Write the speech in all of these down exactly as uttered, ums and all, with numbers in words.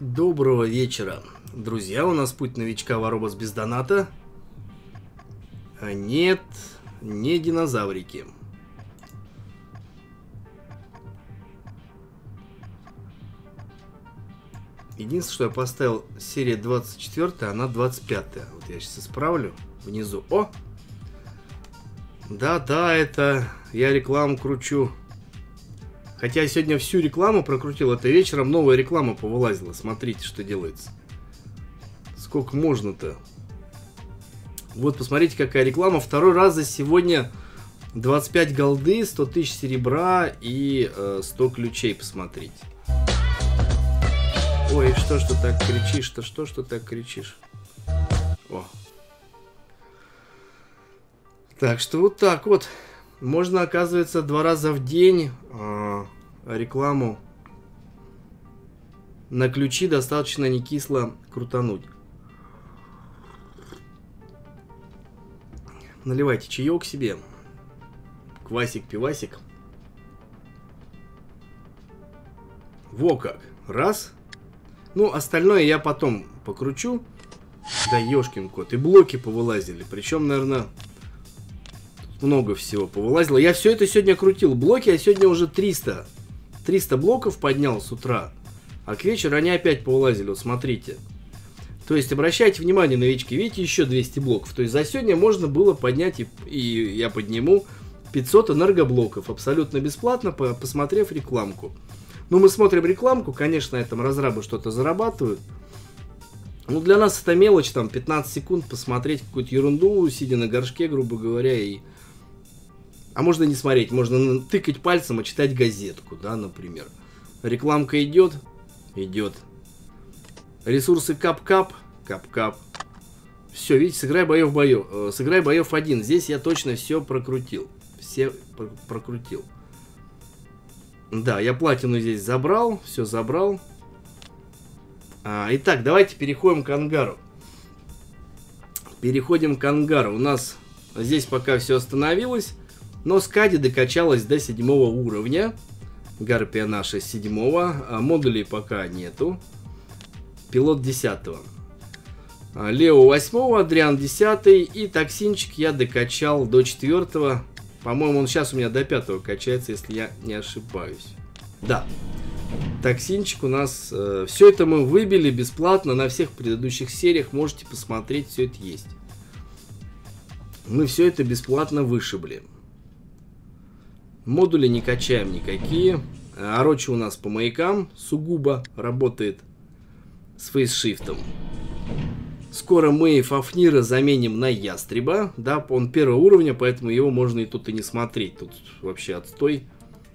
Доброго вечера, друзья. У нас путь новичка War Robots без доната. А нет, не динозаврики. Единственное, что я поставил серия двадцать четыре, она двадцать пять. Вот я сейчас исправлю внизу. О! Да-да, это я рекламу кручу. Хотя я сегодня всю рекламу прокрутил, это вечером новая реклама повылазила. Смотрите, что делается. Сколько можно-то? Вот, посмотрите, какая реклама. Второй раз за сегодня двадцать пять голды, сто тысяч серебра и э, сто ключей. Посмотрите. Ой, что ж ты так кричишь? Что, что, что так кричишь? О. Так что вот так вот. Можно, оказывается, два раза в день э, рекламу на ключи достаточно не кисло крутануть. Наливайте чаек себе. Квасик-пивасик. Во как. Раз. Ну, остальное я потом покручу. Да ешкин кот. И блоки повылазили. Причем, наверное, много всего повылазило. Я все это сегодня крутил. Блоки я сегодня уже триста. триста блоков поднял с утра. А к вечеру они опять повылазили. Вот смотрите. То есть, обращайте внимание, новички. Видите, еще двести блоков. То есть, за сегодня можно было поднять, и, и я подниму, пятьсот энергоблоков. Абсолютно бесплатно, по, посмотрев рекламку. Ну, мы смотрим рекламку. Конечно, на этом разрабы что-то зарабатывают. Ну, для нас это мелочь. Там пятнадцать секунд посмотреть какую-то ерунду, сидя на горшке, грубо говоря, и... А можно не смотреть, можно тыкать пальцем и читать газетку, да, например. Рекламка идет, идет. Ресурсы кап-кап, кап-кап. Все, видите, сыграй боев боев, э, сыграй боев один. Здесь я точно все прокрутил, все пр прокрутил. Да, я платину здесь забрал, все забрал. А, итак, давайте переходим к ангару. Переходим к ангару. У нас здесь пока все остановилось. Но Скади докачалась до седьмого уровня. Гарпия наша седьмого. Модулей пока нету. Пилот десятого. Лео восьмого, Адриан десятый. И Токсинчик я докачал до четвертого. По-моему, он сейчас у меня до пятого качается, если я не ошибаюсь. Да. Токсинчик у нас... Э, все это мы выбили бесплатно на всех предыдущих сериях. Можете посмотреть, все это есть. Мы все это бесплатно вышибли. Модули не качаем никакие. Орочи у нас по маякам сугубо работает с фейсшифтом. Скоро мы Фафнира заменим на Ястреба. Да, он первого уровня, поэтому его можно и тут и не смотреть. Тут вообще отстой.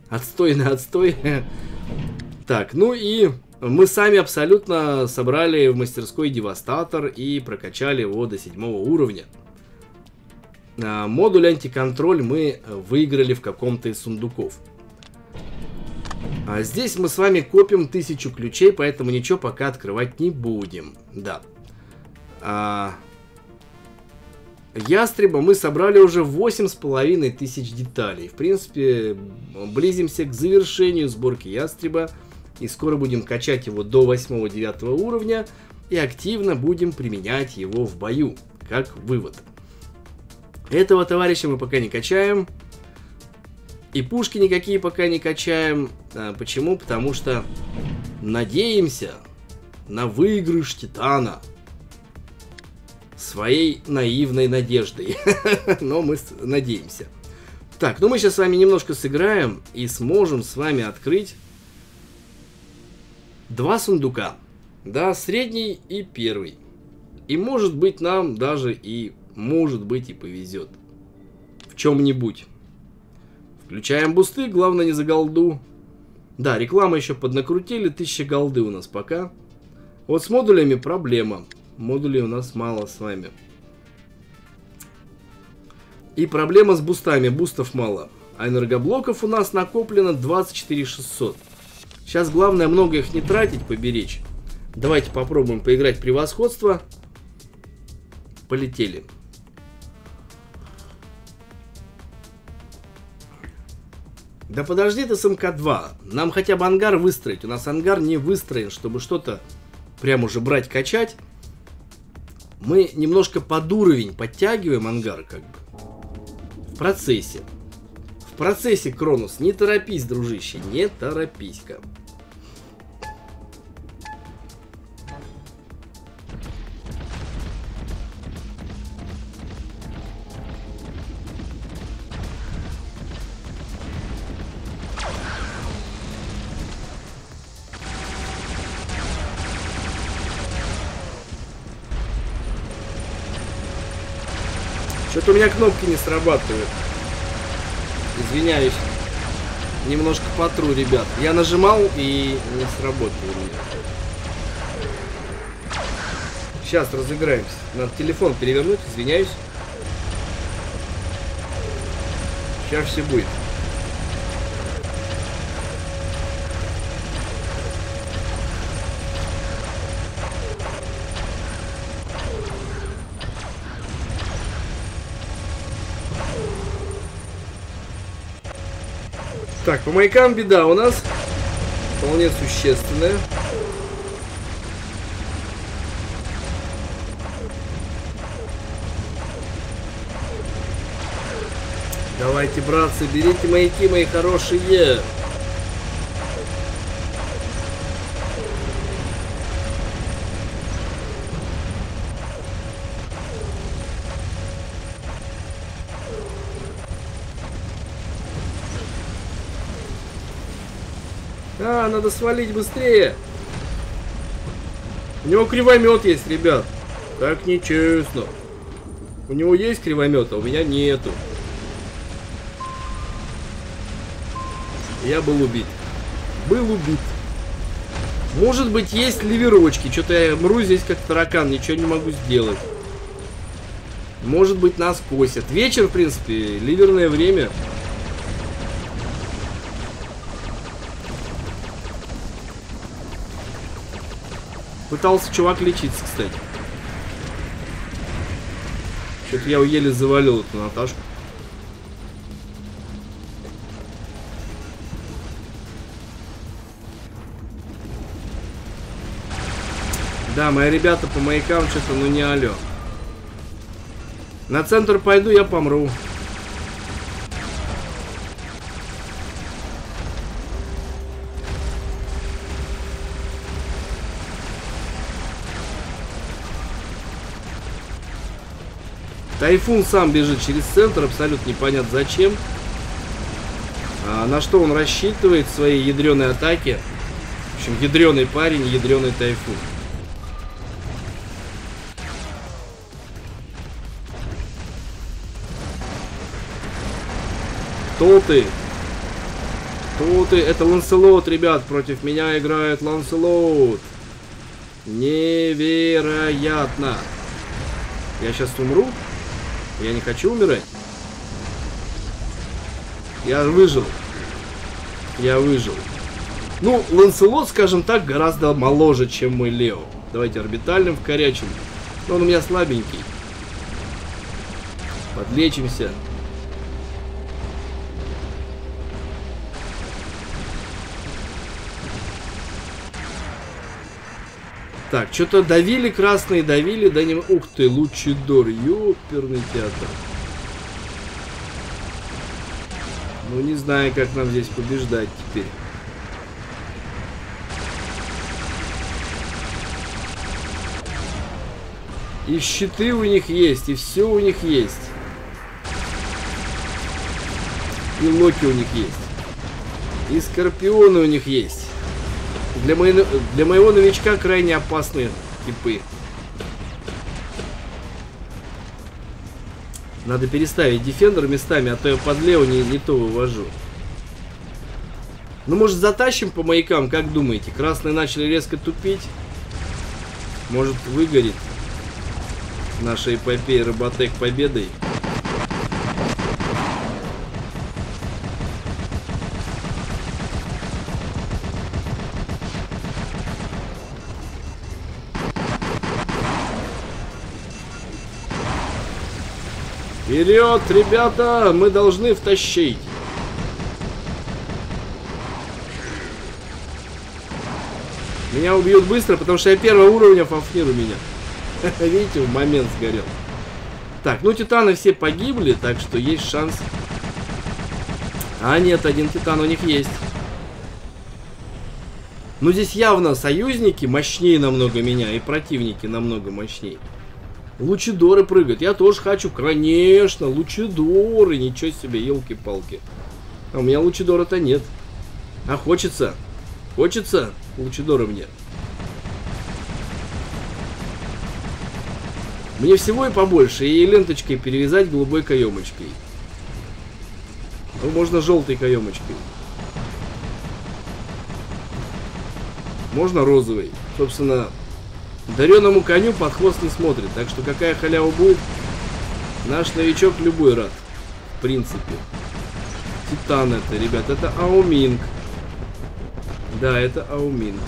Отстой на отстой. Так, ну и мы сами абсолютно собрали в мастерской Девастатор и прокачали его до седьмого уровня. Модуль антиконтроль мы выиграли в каком-то из сундуков. А здесь мы с вами копим тысячу ключей, поэтому ничего пока открывать не будем. Да. А... Ястреба мы собрали уже восемь с половиной тысяч деталей. В принципе, близимся к завершению сборки Ястреба. И скоро будем качать его до восьмого-девятого уровня. И активно будем применять его в бою, как вывод. Этого товарища мы пока не качаем. И пушки никакие пока не качаем. А почему? Потому что надеемся на выигрыш Титана. Своей наивной надеждой. Но мы надеемся. Так, ну мы сейчас с вами немножко сыграем. И сможем с вами открыть два сундука. Да, средний и первый. И может быть нам даже и... Может быть и повезет. В чем-нибудь. Включаем бусты, главное не за голду. Да, реклама еще поднакрутили, тысяча голды у нас пока. Вот с модулями проблема. Модулей у нас мало с вами. И проблема с бустами, бустов мало. А энергоблоков у нас накоплено двадцать четыре шестьсот. Сейчас главное много их не тратить, поберечь. Давайте попробуем поиграть превосходство. Полетели. Да подожди ты с эм ка два. Нам хотя бы ангар выстроить. У нас ангар не выстроен, чтобы что-то прям уже брать, качать. Мы немножко под уровень подтягиваем ангар, как бы. В процессе. В процессе, Кронус, не торопись, дружище, не торопись-ка. Что-то у меня кнопки не срабатывают. Извиняюсь. Немножко потру, ребят. Я нажимал и не сработало. Сейчас разыграемся. Надо телефон перевернуть, извиняюсь. Сейчас все будет. Так, по маякам беда у нас вполне существенная. Давайте, братцы, берите маяки, мои хорошие. А, надо свалить быстрее. У него кривомет есть, ребят. Так нечестно. У него есть кривомет, а у меня нету. Я был убит. Был убит. Может быть, есть ливерочки. Что-то я мру здесь как таракан. Ничего не могу сделать. Может быть, нас косят. Вечер, в принципе, ливерное время. Пытался чувак лечиться, кстати. Что-то я еле завалил эту Наташку. Да, мои ребята по маякам что-то, ну не алё. На центр пойду, я помру. Тайфун сам бежит через центр, абсолютно непонятно зачем. А на что он рассчитывает в своей ядреной атаке. В общем, ядреный парень, ядреный Тайфун. Кто ты? Кто ты? Это Ланселот, ребят, против меня играет Ланселот. Невероятно. Я сейчас умру. Я не хочу умирать. Я выжил. Я выжил. Ну, Ланселот, скажем так, гораздо моложе, чем мой Лео. Давайте орбитальным вкорячим. Он у меня слабенький. Подлечимся. Так, что-то давили красные, давили, да не... Ух ты, Лучидор, ёперный театр. Ну, не знаю, как нам здесь побеждать теперь. И щиты у них есть, и все у них есть. И Локи у них есть. И Скорпионы у них есть. Для, мои, для моего новичка крайне опасные типы. Надо переставить дефендер местами, а то я под лево не, не то вывожу. Ну, может, затащим по маякам, как думаете? Красные начали резко тупить. Может, выгорит наша эпопея Robotek победой. Вперед, ребята! Мы должны втащить! Меня убьют быстро, потому что я первого уровня, Фафнир у меня. Видите, в момент сгорел. Так, ну титаны все погибли, так что есть шанс. А нет, один титан у них есть. Ну здесь явно союзники мощнее намного меня, и противники намного мощнее. Лучидоры прыгают. Я тоже хочу, конечно, лучидоры. Ничего себе, елки-палки. А у меня лучидора-то нет. А хочется. Хочется лучидора мне. Мне всего и побольше. И ленточкой перевязать голубой каемочкой. Ну, можно желтой каемочкой. Можно розовой. Собственно, дареному коню под хвост не смотрит. Так что какая халява будет, наш новичок любой рад. В принципе. Титан это, ребят. Это Ауминг. Да, это Ауминг.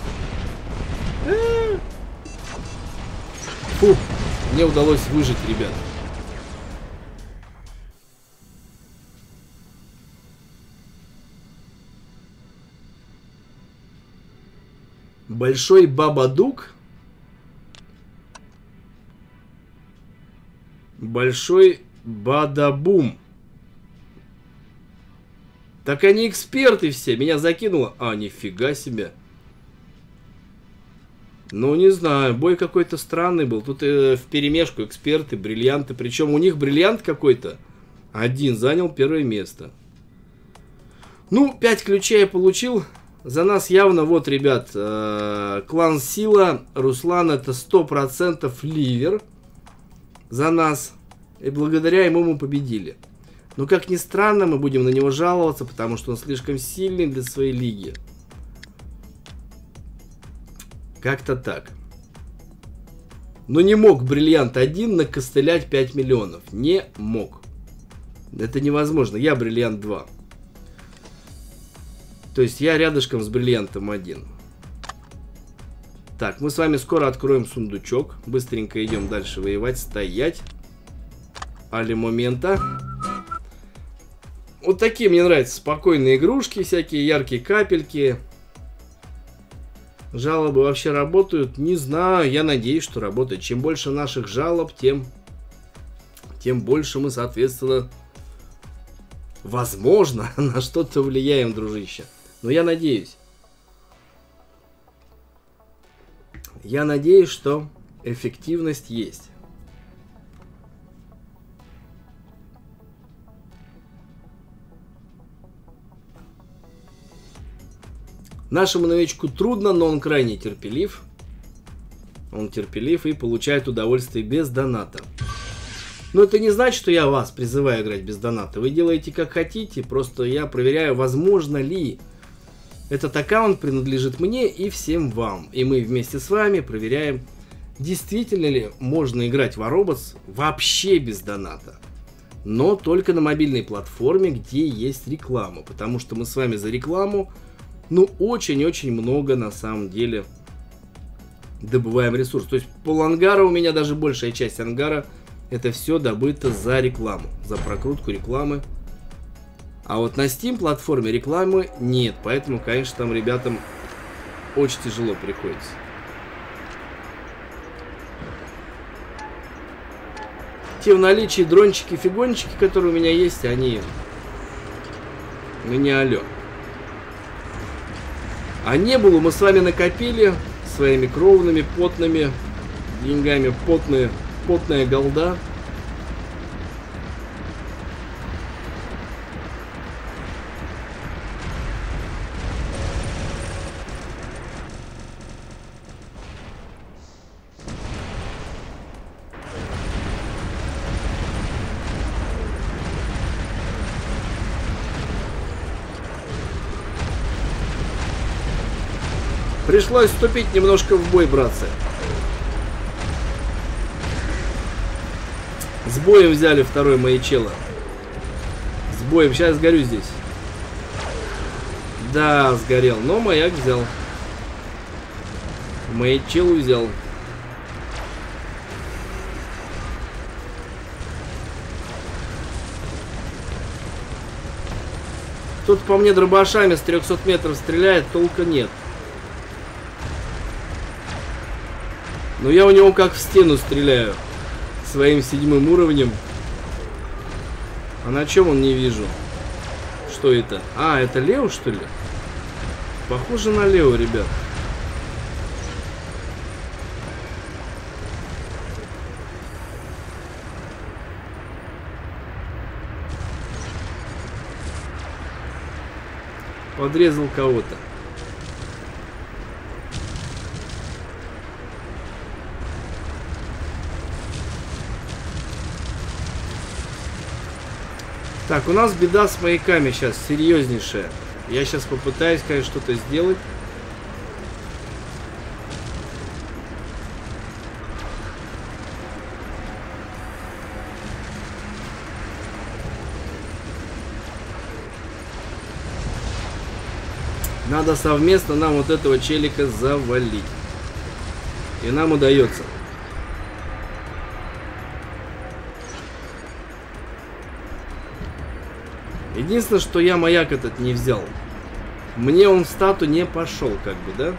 Фу. Мне удалось выжить, ребят. Большой Бабадук. Большой Бадабум. Так они эксперты все. Меня закинуло. А, нифига себе. Ну, не знаю. Бой какой-то странный был. Тут э, вперемешку эксперты, бриллианты. Причем у них бриллиант какой-то. Один занял первое место. Ну, пять ключей я получил. За нас явно, вот, ребят, э, клан Сила. Руслан это сто процентов ливер. За нас. И благодаря ему мы победили. Но, как ни странно, мы будем на него жаловаться, потому что он слишком сильный для своей лиги. Как-то так. Но не мог бриллиант один накостылять пять миллионов. Не мог. Это невозможно. Я бриллиант два. То есть я рядышком с бриллиантом один. Так, мы с вами скоро откроем сундучок. Быстренько идем дальше воевать. Стоять. Али момента. Вот такие мне нравятся спокойные игрушки, всякие яркие капельки. Жалобы вообще работают? Не знаю, я надеюсь, что работает. Чем больше наших жалоб, тем, тем больше мы, соответственно, возможно, на что-то влияем, дружище. Но я надеюсь. Я надеюсь, что эффективность есть. Нашему новичку трудно, но он крайне терпелив. Он терпелив и получает удовольствие без доната. Но это не значит, что я вас призываю играть без доната. Вы делаете как хотите, просто я проверяю, возможно ли. Этот аккаунт принадлежит мне и всем вам. И мы вместе с вами проверяем, действительно ли можно играть в War Robots вообще без доната. Но только на мобильной платформе, где есть реклама. Потому что мы с вами за рекламу, ну, очень-очень много, на самом деле, добываем ресурс. То есть, пол ангара у меня, даже большая часть ангара, это все добыто за рекламу, за прокрутку рекламы. А вот на Steam платформе рекламы нет, поэтому, конечно, там ребятам очень тяжело приходится. Те в наличии дрончики-фигончики, которые у меня есть, они... Ну, не алё. А не было, мы с вами накопили своими кровными, потными деньгами, потные, потная голда. Пришлось вступить немножко в бой, братцы. С боем взяли второй маячело. С боем. Сейчас сгорю здесь. Да, сгорел. Но маяк взял. Маячелу взял. Тут по мне дробашами с трёхсот метров стреляет, толка нет. Но я у него как в стену стреляю. Своим седьмым уровнем. А на чем он не вижу? Что это? А, это Лео, что ли? Похоже на Лео, ребят. Подрезал кого-то. Так, у нас беда с маяками сейчас серьезнейшая. Я сейчас попытаюсь, конечно, что-то сделать. Надо совместно нам вот этого челика завалить. И нам удается. Единственное, что я маяк этот не взял. Мне он в стату не пошел, как бы, да?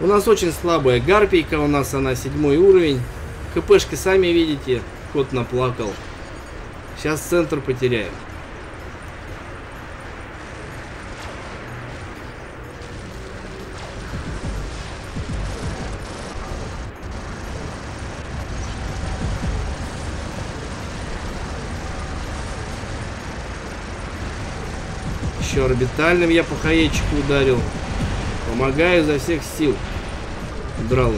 У нас очень слабая гарпийка, у нас она седьмой уровень. КПшки сами видите, кот наплакал. Сейчас центр потеряем. Орбитальным я по хаечику ударил. Помогаю изо всех сил. Драл.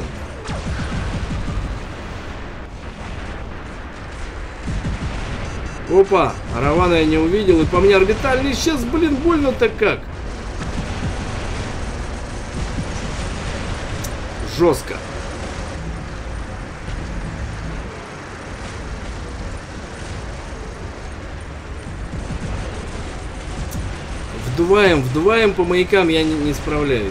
Опа! Аравана я не увидел. И по мне орбитальный исчез. Блин, больно-то как. Жестко. Вдуваем, вдуваем, по маякам я не, не справляюсь.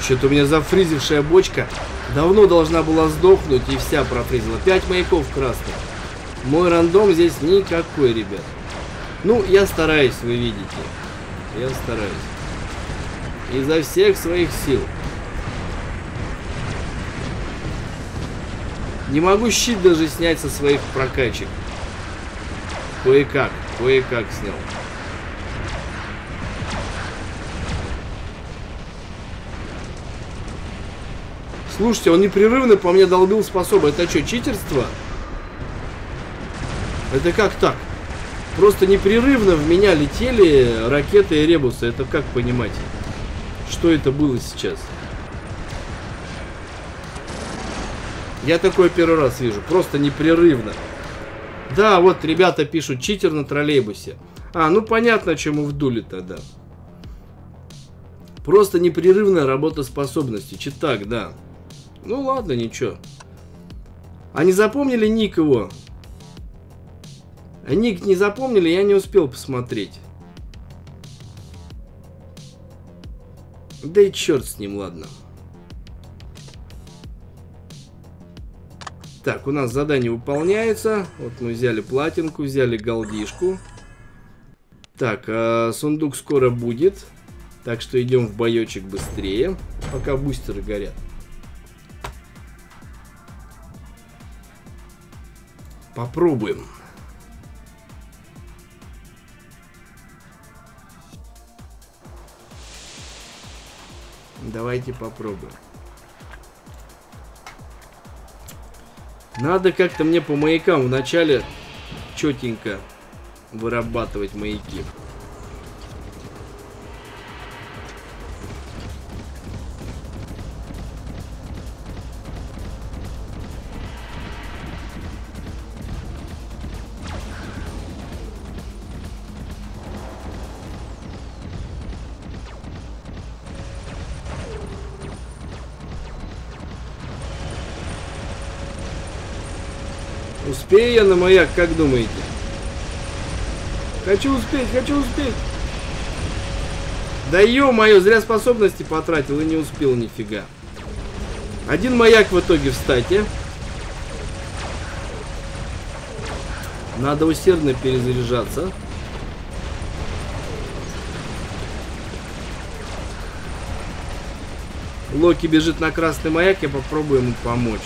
Что-то у меня зафризившая бочка давно должна была сдохнуть и вся профризила. Пять маяков красных. Мой рандом здесь никакой, ребят. Ну, я стараюсь, вы видите. Я стараюсь. Изо всех своих сил. Не могу щит даже снять со своих прокачек. Кое-как, кое-как снял. Слушайте, он непрерывно по мне долбил способы. Это что, читерство? Это как так? Просто непрерывно в меня летели ракеты и ребусы. Это как понимать? Что это было сейчас? Я такое первый раз вижу. Просто непрерывно. Да, вот ребята пишут, читер на троллейбусе. А, ну понятно, чему вдули тогда. Просто непрерывная работоспособности. Читак, да. Ну ладно, ничего. А не запомнили ник его? Ник не запомнили, я не успел посмотреть. Да и черт с ним, ладно. Так, у нас задание выполняется. Вот мы взяли платинку, взяли голдишку. Так, э, сундук скоро будет. Так что идем в боечек быстрее, пока бустеры горят. Попробуем. Давайте попробуем. Надо как-то мне по маякам вначале четенько вырабатывать маяки. Успею я на маяк, как думаете? Хочу успеть, хочу успеть. Да ё-моё, зря способности потратил и не успел нифига. Один маяк в итоге, встати. Надо усердно перезаряжаться. Локи бежит на красный маяк, я попробую ему помочь.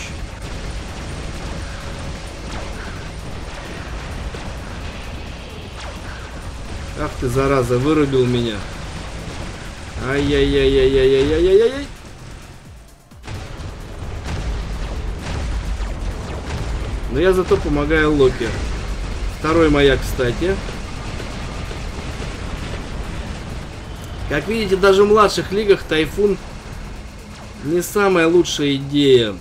Ах ты, зараза, вырубил меня. Ай-яй-яй-яй-яй-яй-яй-яй-яй. Но я зато помогаю Локи. Второй маяк, кстати. Как видите, даже в младших лигах Тайфун не самая лучшая идея.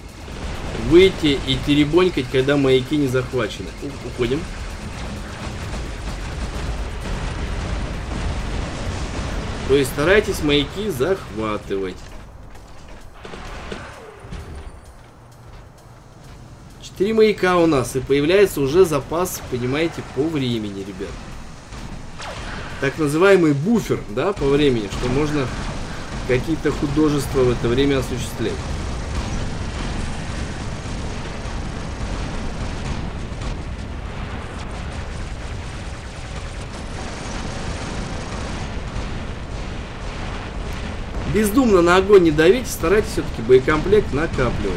Выйти и теребонькать, когда маяки не захвачены. Уходим. То есть старайтесь маяки захватывать. Четыре маяка у нас, и появляется уже запас, понимаете, по времени, ребят. Так называемый буфер, да, по времени, что можно какие-то художества в это время осуществлять. Бездумно на огонь не давите, старайтесь все-таки боекомплект накапливать.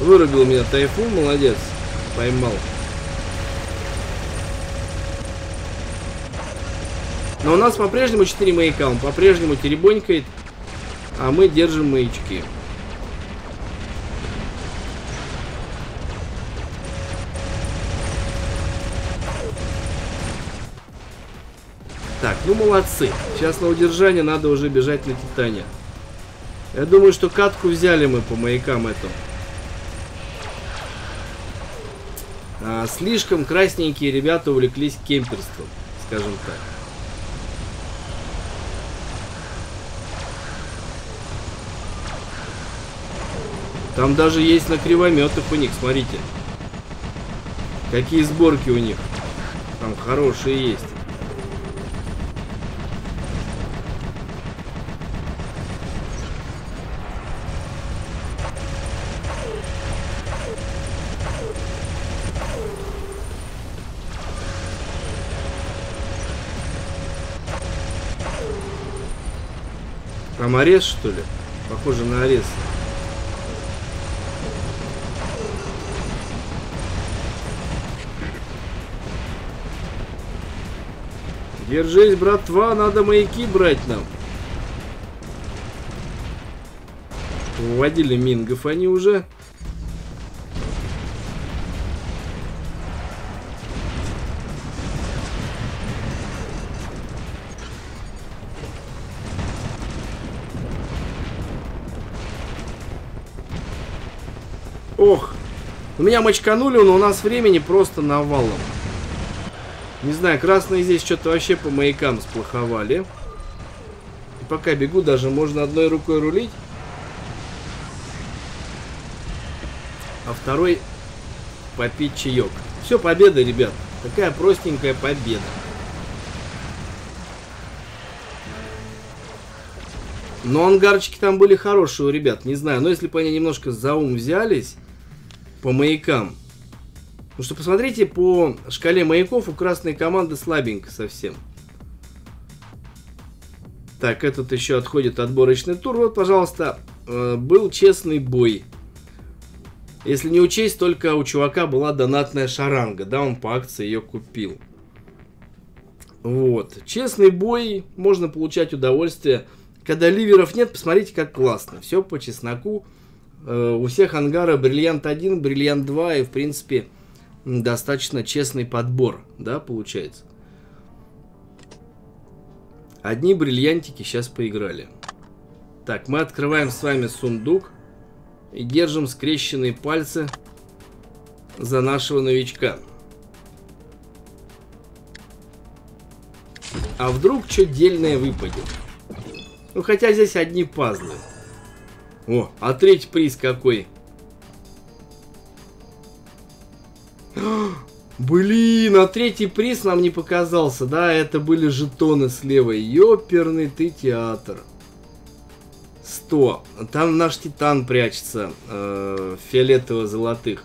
Вырубил меня Тайфун, молодец, поймал. Но у нас по-прежнему четыре маяка, он по-прежнему теребонькает, а мы держим маячки. Так, ну молодцы. Сейчас на удержание надо уже бежать на Титане. Я думаю, что катку взяли мы по маякам этому. А, слишком красненькие ребята увлеклись кемперством, скажем так. Там даже есть на кривометах у них, смотрите. Какие сборки у них. Там хорошие есть. Там арест, что ли? Похоже на арест. Держись, братва, надо маяки брать нам. Уводили мингов они уже. Ох, меня мочканули, но у нас времени просто навалом. Не знаю, красные здесь что-то вообще по маякам сплоховали. И пока бегу, даже можно одной рукой рулить. А второй попить чаек. Все, победа, ребят. Такая простенькая победа. Но ангарчики там были хорошие у ребят, не знаю. Но если бы они немножко за ум взялись по маякам... Потому что, посмотрите, по шкале маяков у красной команды слабенько совсем. Так, этот еще отходит отборочный тур. Вот, пожалуйста, был честный бой. Если не учесть, только у чувака была донатная шаранга. Да, он по акции ее купил. Вот. Честный бой. Можно получать удовольствие. Когда ливеров нет, посмотрите, как классно. Все по чесноку. У всех ангара бриллиант один, бриллиант два и, в принципе... достаточно честный подбор, да, получается. Одни бриллиантики сейчас поиграли. Так, мы открываем с вами сундук и держим скрещенные пальцы за нашего новичка. А вдруг что дельное выпадет? Ну, хотя здесь одни пазлы. О, а третий приз какой? Блин, а третий приз нам не показался. Да, это были жетоны слева. Ёперный ты театр. сто. Там наш Титан прячется. Э, фиолетово-золотых.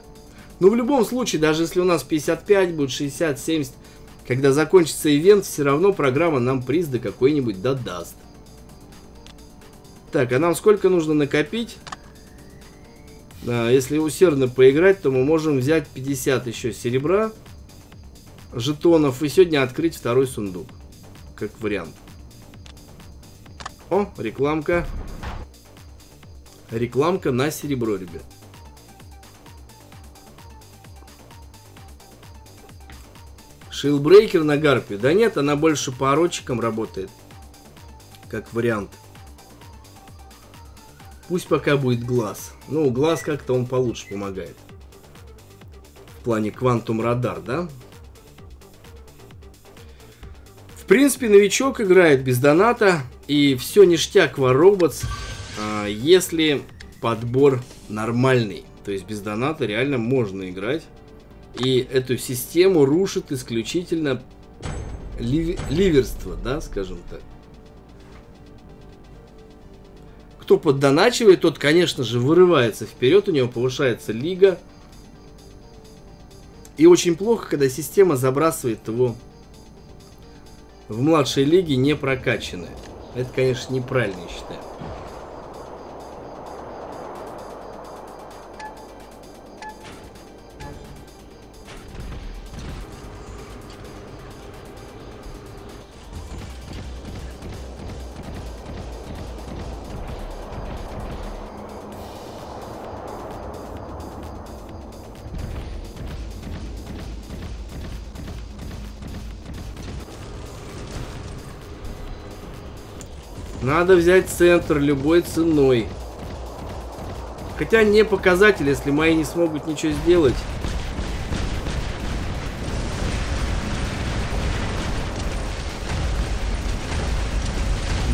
Ну, в любом случае, даже если у нас пятьдесят пять, будет шестьдесят, семьдесят. Когда закончится ивент, все равно программа нам приз да какой-нибудь додаст. Так, а нам сколько нужно накопить? А, если усердно поиграть, то мы можем взять пятьдесят еще серебра, жетонов и сегодня открыть второй сундук. Как вариант. О, рекламка. Рекламка на серебро, ребят. Шилбрейкер на Гарпию. Да нет, она больше по орочикам работает. Как вариант. Пусть пока будет глаз. Ну, глаз как-то он получше помогает. В плане Квантум Радар, да? В принципе, новичок играет без доната. И все ништяк War Robots, если подбор нормальный. То есть без доната реально можно играть. И эту систему рушит исключительно лив... ливерство, да, скажем так. Кто поддоначивает, тот, конечно же, вырывается вперед, у него повышается лига. И очень плохо, когда система забрасывает его в младшей лиге не прокачанной. Это, конечно, неправильно, я считаю. Надо взять центр любой ценой. Хотя не показатель, если мои не смогут ничего сделать.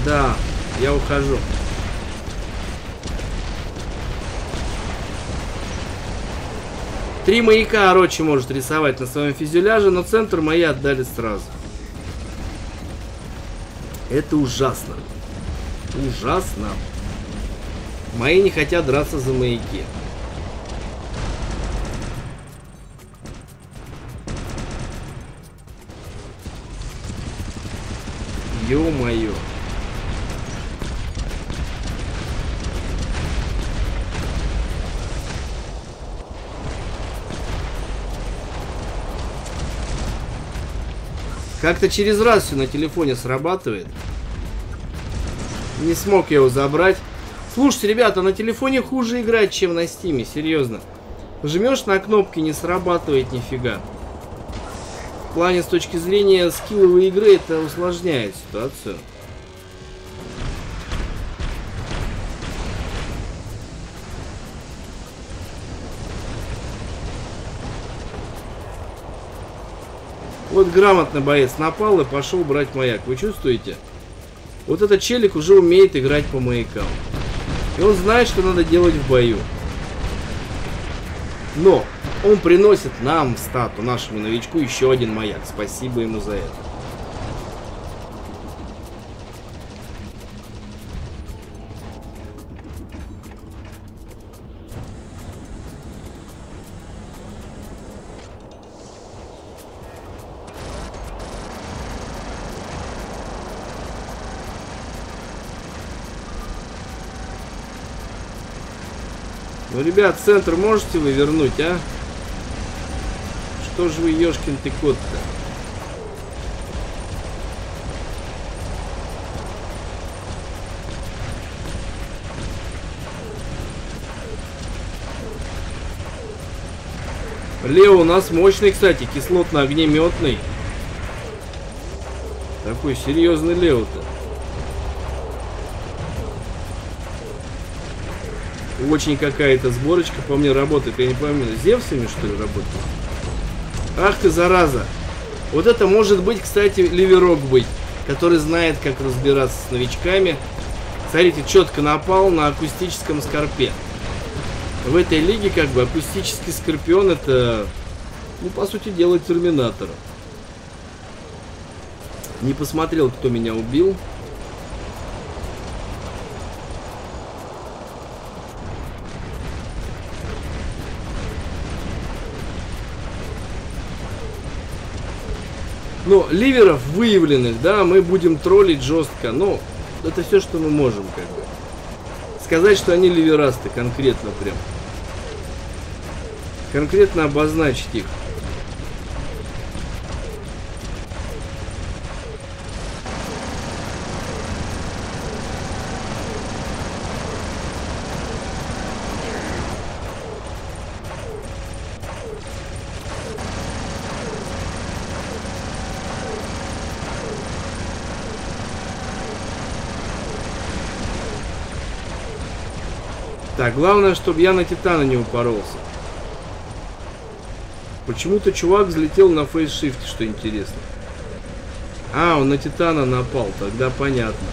Да, я ухожу. Три маяка Орочи может рисовать на своем фюзеляже, но центр мои отдали сразу. Это ужасно. Ужасно. Мои не хотят драться за маяки. Ё-моё. Как-то через раз все на телефоне срабатывает. Не смог я его забрать. Слушайте, ребята, на телефоне хуже играть, чем на стиме, серьезно. Жмешь на кнопки, не срабатывает нифига. В плане, с точки зрения скилловой игры, это усложняет ситуацию. Вот грамотно боец напал и пошел брать маяк. Вы чувствуете? Вот этот челик уже умеет играть по маякам. И он знает, что надо делать в бою. Но он приносит нам, стату, нашему новичку, еще один маяк. Спасибо ему за это. Ребят, центр можете вы вернуть, а? Что же вы, ёшкин ты кот-то? Лео у нас мощный, кстати, кислотно-огнеметный. Такой серьезный Лео-то. Очень какая-то сборочка по мне работает. Я не помню, с Зевсами, что ли, работает? Ах ты, зараза! Вот это может быть, кстати, леверок быть, который знает, как разбираться с новичками. Смотрите, четко напал на акустическом скорпе. В этой лиге, как бы, акустический скорпион — это, ну, по сути дела, терминатор. Не посмотрел, кто меня убил. Но ливеров выявленных, да, мы будем троллить жестко. Но это все, что мы можем, как бы. Сказать, что они ливерасты, конкретно прям. Конкретно обозначить их. Так, главное, чтобы я на Титана не упоролся. Почему-то чувак взлетел на фейсшифте, что интересно. А, он на Титана напал, тогда понятно.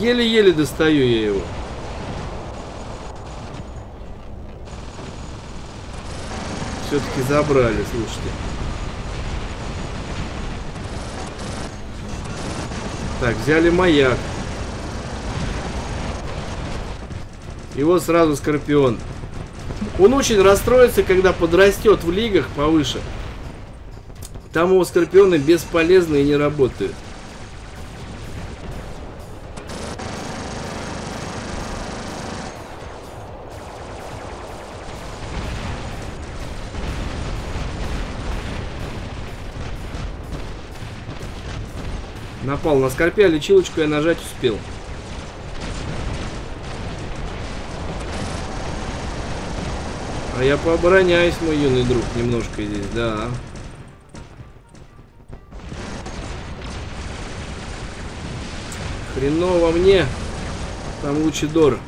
Еле-еле достаю я его. Все-таки забрали, слушайте. Так, взяли маяк. Его сразу Скорпион. Он очень расстроится, когда подрастет в лигах повыше. Там его Скорпионы бесполезны и не работают. Напал на скорпе, а лечилочку я нажать успел. А я пообороняюсь, мой юный друг, немножко здесь, да. Хреново мне. Там Лучидор.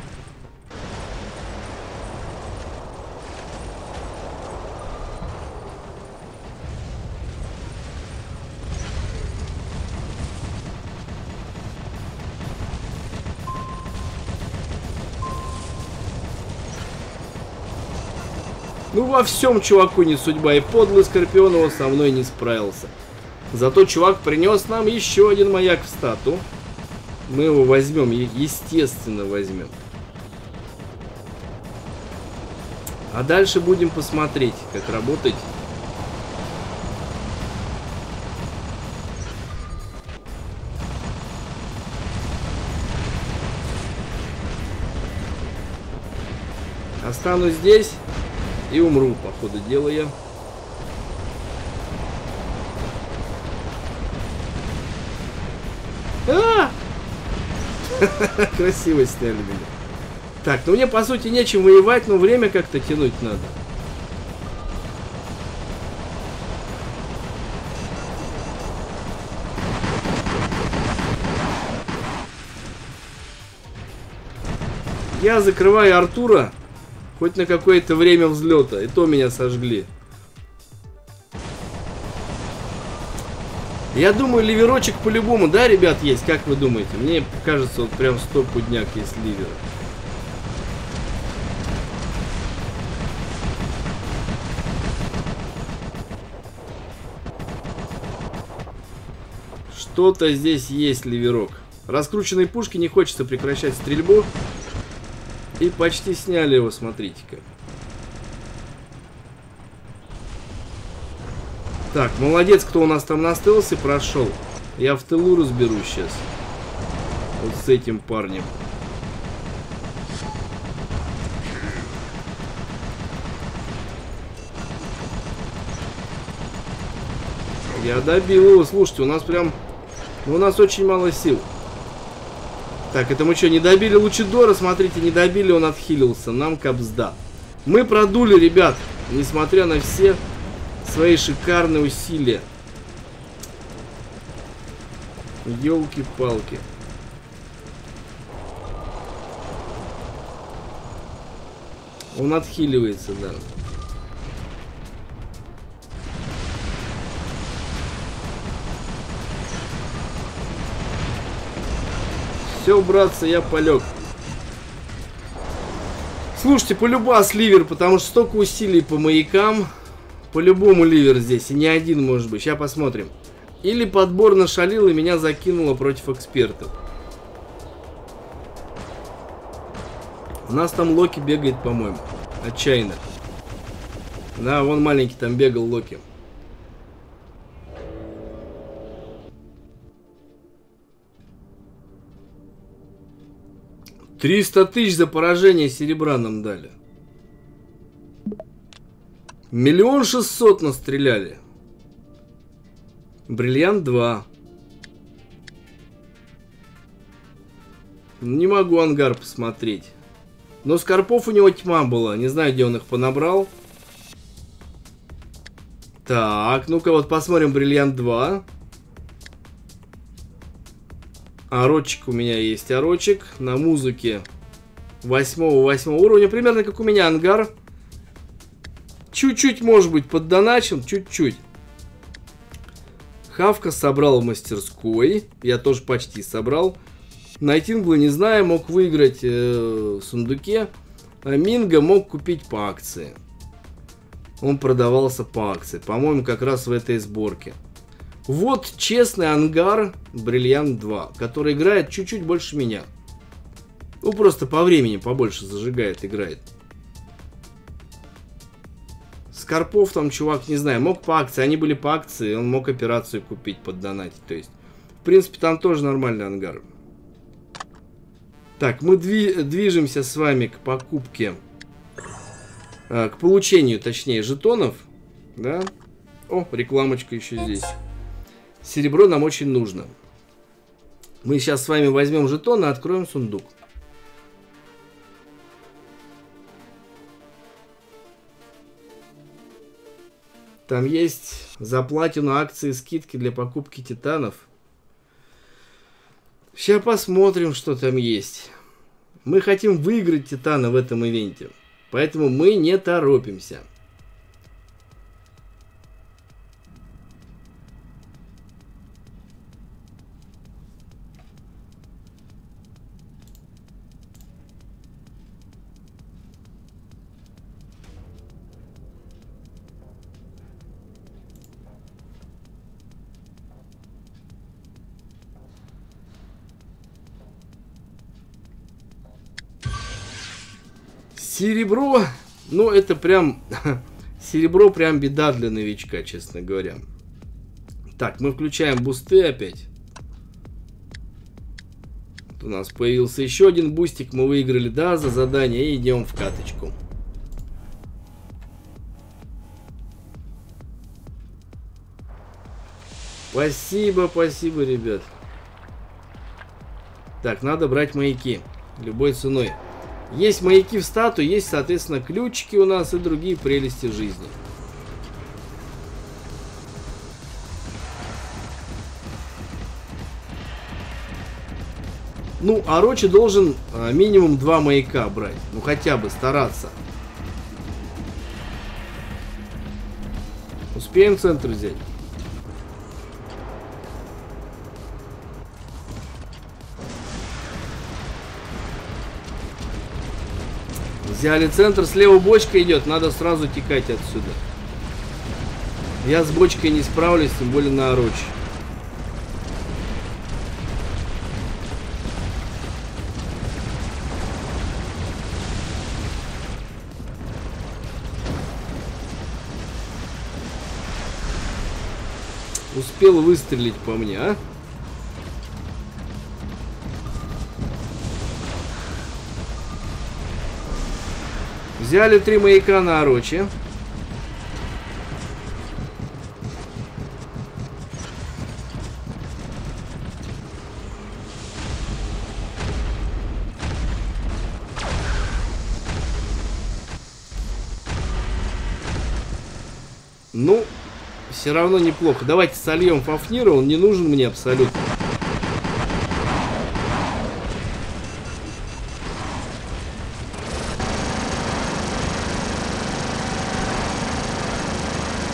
Ну, во всем чуваку не судьба, и подлый Скорпион его со мной не справился. Зато чувак принес нам еще один маяк в стату. Мы его возьмем, естественно, возьмем. А дальше будем посмотреть, как работать. Останусь здесь. И умру, по ходу дела, я. А! Красиво сняли меня. Так, ну мне по сути нечем воевать, но время как-то тянуть надо. Я закрываю Артура. Хоть на какое-то время взлета. И то меня сожгли. Я думаю, ливерочек по-любому, да, ребят, есть? Как вы думаете? Мне кажется, вот прям сто пудняк есть ливер. Что-то здесь есть ливерок. Раскрученные пушки, не хочется прекращать стрельбу. И почти сняли его, смотрите-ка. Так, молодец, кто у нас там настылся и прошел. Я в тылу разберусь сейчас. Вот с этим парнем. Я добил его. Слушайте, у нас прям Но у нас очень мало сил. Так, это мы что, не добили Лучидора? Смотрите, не добили, он отхилился. Нам капсда. Мы продули, ребят, несмотря на все свои шикарные усилия. Ёлки-палки. Он отхиливается, да. Все, братцы, я полег. Слушайте, полюбас ливер, потому что столько усилий по маякам. По-любому ливер здесь, и не один, может быть. Сейчас посмотрим. Или подбор нашалил и меня закинуло против экспертов. У нас там Локи бегает, по-моему. Отчаянно. Да, вон маленький там бегал Локи. триста тысяч за поражение серебра нам дали. Миллион шестьсот настреляли. Бриллиант два. Не могу ангар посмотреть. Но скорпов у него тьма была. Не знаю, где он их понабрал. Так, ну-ка вот посмотрим бриллиант два. Орочек у меня есть, орочек на музыке восьмого восьмого уровня, примерно как у меня ангар. Чуть-чуть, может быть, поддоначен, чуть-чуть. Хавка собрал в мастерской, я тоже почти собрал. Найтинглы, не знаю, мог выиграть э, в сундуке. А Минго мог купить по акции. Он продавался по акции, по-моему, как раз в этой сборке. Вот честный ангар бриллиант два, который играет чуть-чуть больше меня. Ну, просто по времени побольше зажигает, играет. Скорпов там, чувак, не знаю, мог по акции, они были по акции, он мог операцию купить, поддонатить, то есть. В принципе, там тоже нормальный ангар. Так, мы дви- движемся с вами к покупке, э, к получению, точнее, жетонов, да? О, рекламочка еще здесь. Серебро нам очень нужно. Мы сейчас с вами возьмем жетон и откроем сундук. Там есть за платину акции скидки для покупки титанов. Сейчас посмотрим, что там есть. Мы хотим выиграть титана в этом ивенте. Поэтому мы не торопимся. Серебро, ну это прям, серебро прям беда для новичка, честно говоря. Так, мы включаем бусты опять. Тут у нас появился еще один бустик, мы выиграли, да, за задание, и идем в каточку. Спасибо, спасибо, ребят. Так, надо брать маяки, любой ценой. Есть маяки в стату, есть, соответственно, ключики у нас и другие прелести жизни. Ну, Орочи должен а, минимум два маяка брать. Ну, хотя бы стараться. Успеем центр взять. Взяли центр, слева бочка идет, надо сразу текать отсюда. Я с бочкой не справлюсь, тем более на Орочи. Успел выстрелить по мне, а? Взяли три маяка на Орочи. Ну, все равно неплохо. Давайте сольем Фафнира, он не нужен мне абсолютно.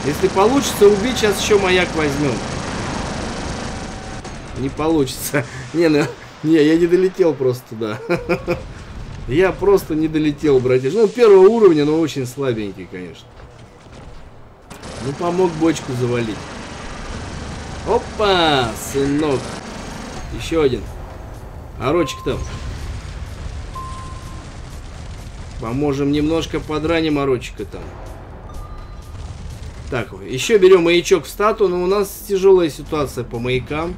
Если получится убить, сейчас еще маяк возьмем. Не получится. Не, ну, не, я не долетел просто туда. Я просто не долетел, братиш. Ну, первого уровня, но очень слабенький, конечно. Ну, помог бочку завалить. Опа, сынок. Еще один. Орочек там. Поможем немножко, подраним Орочика там. Так, еще берем маячок в стату, но у нас тяжелая ситуация по маякам.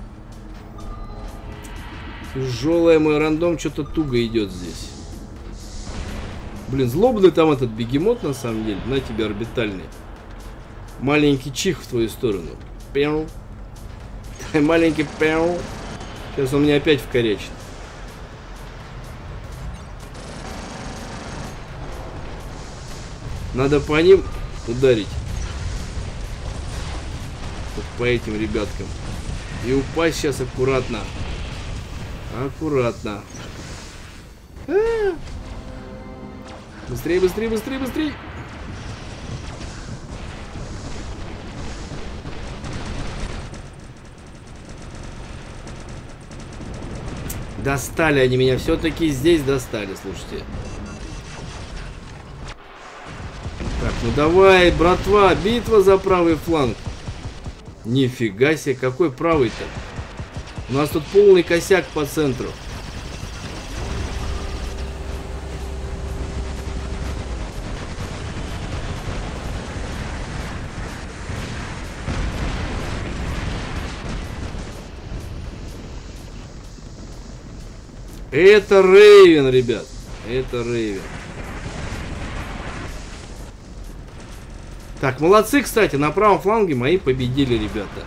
Тяжелая, мой рандом что-то туго идет здесь. Блин, злобный там этот бегемот, на самом деле. На тебе орбитальный. Маленький чих в твою сторону. Пяу. Маленький пяу. Сейчас он мне опять вкорячит. Надо по ним ударить. По этим ребяткам. И упасть сейчас аккуратно. Аккуратно. А -а -а. Быстрее, быстрее, быстрее, быстрее. Достали они меня. Все-таки здесь достали, слушайте. Так, ну давай, братва. Битва за правый фланг. Нифига себе, какой правый-то? У нас тут полный косяк по центру. Это Рейвен, ребят. Это Рейвен. Так, молодцы, кстати, на правом фланге мои победили, ребята.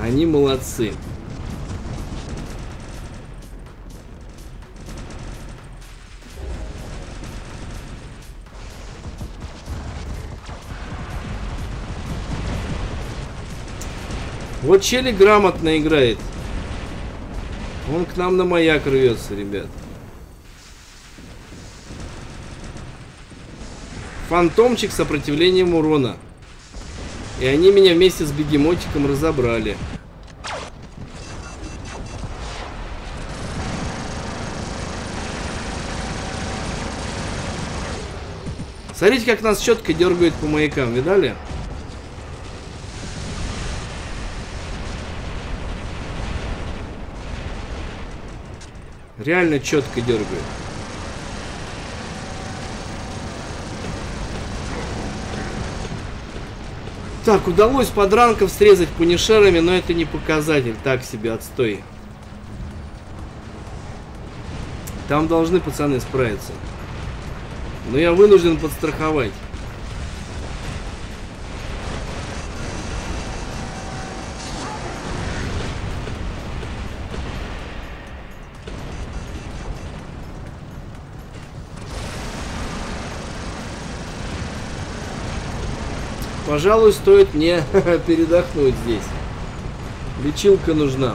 Они молодцы. Вот Чели грамотно играет. Он к нам на маяк рвется, ребят. Фантомчик с сопротивлением урона. И они меня вместе с бегемотиком разобрали. Смотрите, как нас четко дергает по маякам, видали? Реально четко дергает. Так, удалось подранков срезать пунишерами, но это не показатель. Так себе, отстой. Там должны пацаны справиться. Но я вынужден подстраховать. Пожалуй, стоит мне передохнуть здесь. Лечилка нужна.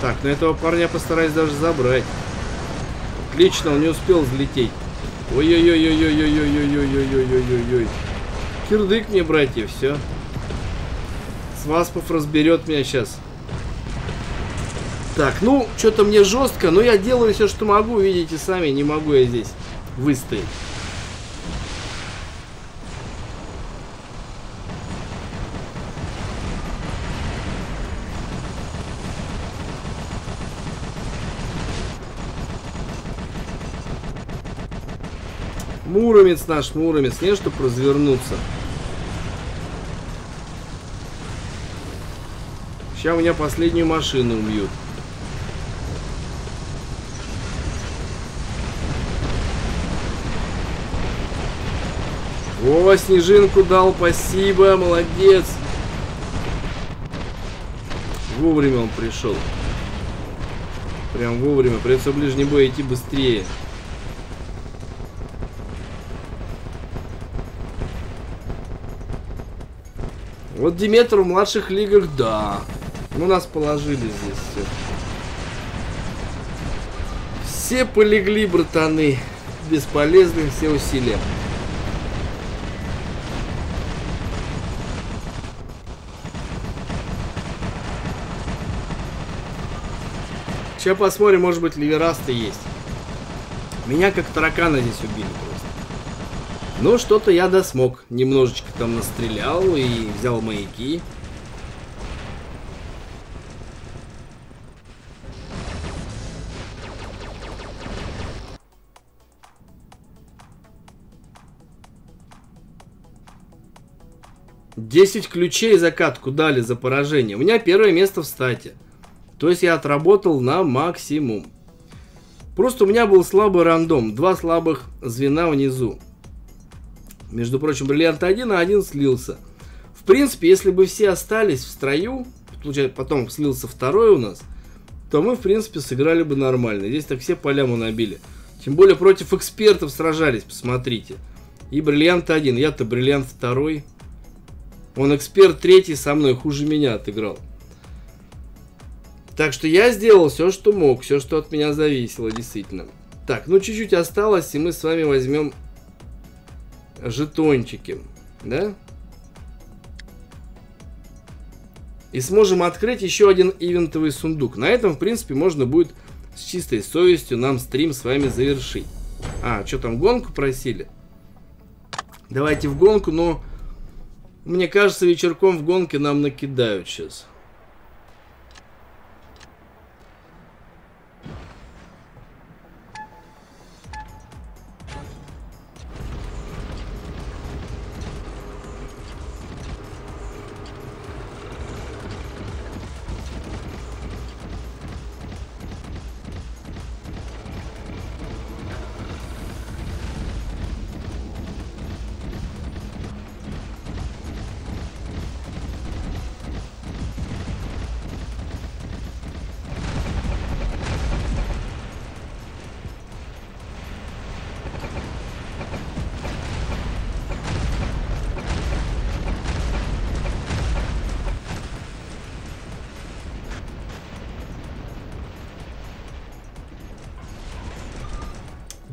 Так, но этого парня постараюсь даже забрать. Отлично, он не успел взлететь. Ой-ой-ой-ой-ой-ой-ой-ой-ой-ой-ой-ой-ой-ой. Кирдык мне, братья, все. Сваспов разберет меня сейчас. Так, ну, что-то мне жестко, но я делаю все, что могу, видите сами, не могу я здесь выстоять. Муромец наш, Муромец, не, чтобы развернуться. Сейчас у меня последнюю машину убьют. О, снежинку дал, спасибо, молодец. вовремя он пришел. Прям вовремя. Придется в ближний бой идти быстрее. Вот Диметр в младших лигах, да. Ну, нас положили здесь все. Все полегли, братаны. Бесполезны все усилия. Сейчас посмотрим, может быть, ливерасты есть. Меня как таракана здесь убили просто. Но что-то я да смог. Немножечко там настрелял и взял маяки. десять ключей закатку дали за поражение. У меня первое место в стате. То есть я отработал на максимум. Просто у меня был слабый рандом. Два слабых звена внизу. Между прочим, бриллиант один, а один слился. В принципе, если бы все остались в строю, потом слился второй у нас, то мы, в принципе, сыграли бы нормально. Здесь так все поляму набили. Тем более против экспертов сражались, посмотрите. И бриллиант один, я-то бриллиант второй. Он эксперт третий со мной, хуже меня отыграл. Так что я сделал все, что мог, все, что от меня зависело, действительно. Так, ну чуть-чуть осталось, и мы с вами возьмем жетончики, да? И сможем открыть еще один ивентовый сундук. На этом, в принципе, можно будет с чистой совестью нам стрим с вами завершить. А, что там, гонку просили? Давайте в гонку, но... Мне кажется, вечерком в гонке нам накидают сейчас.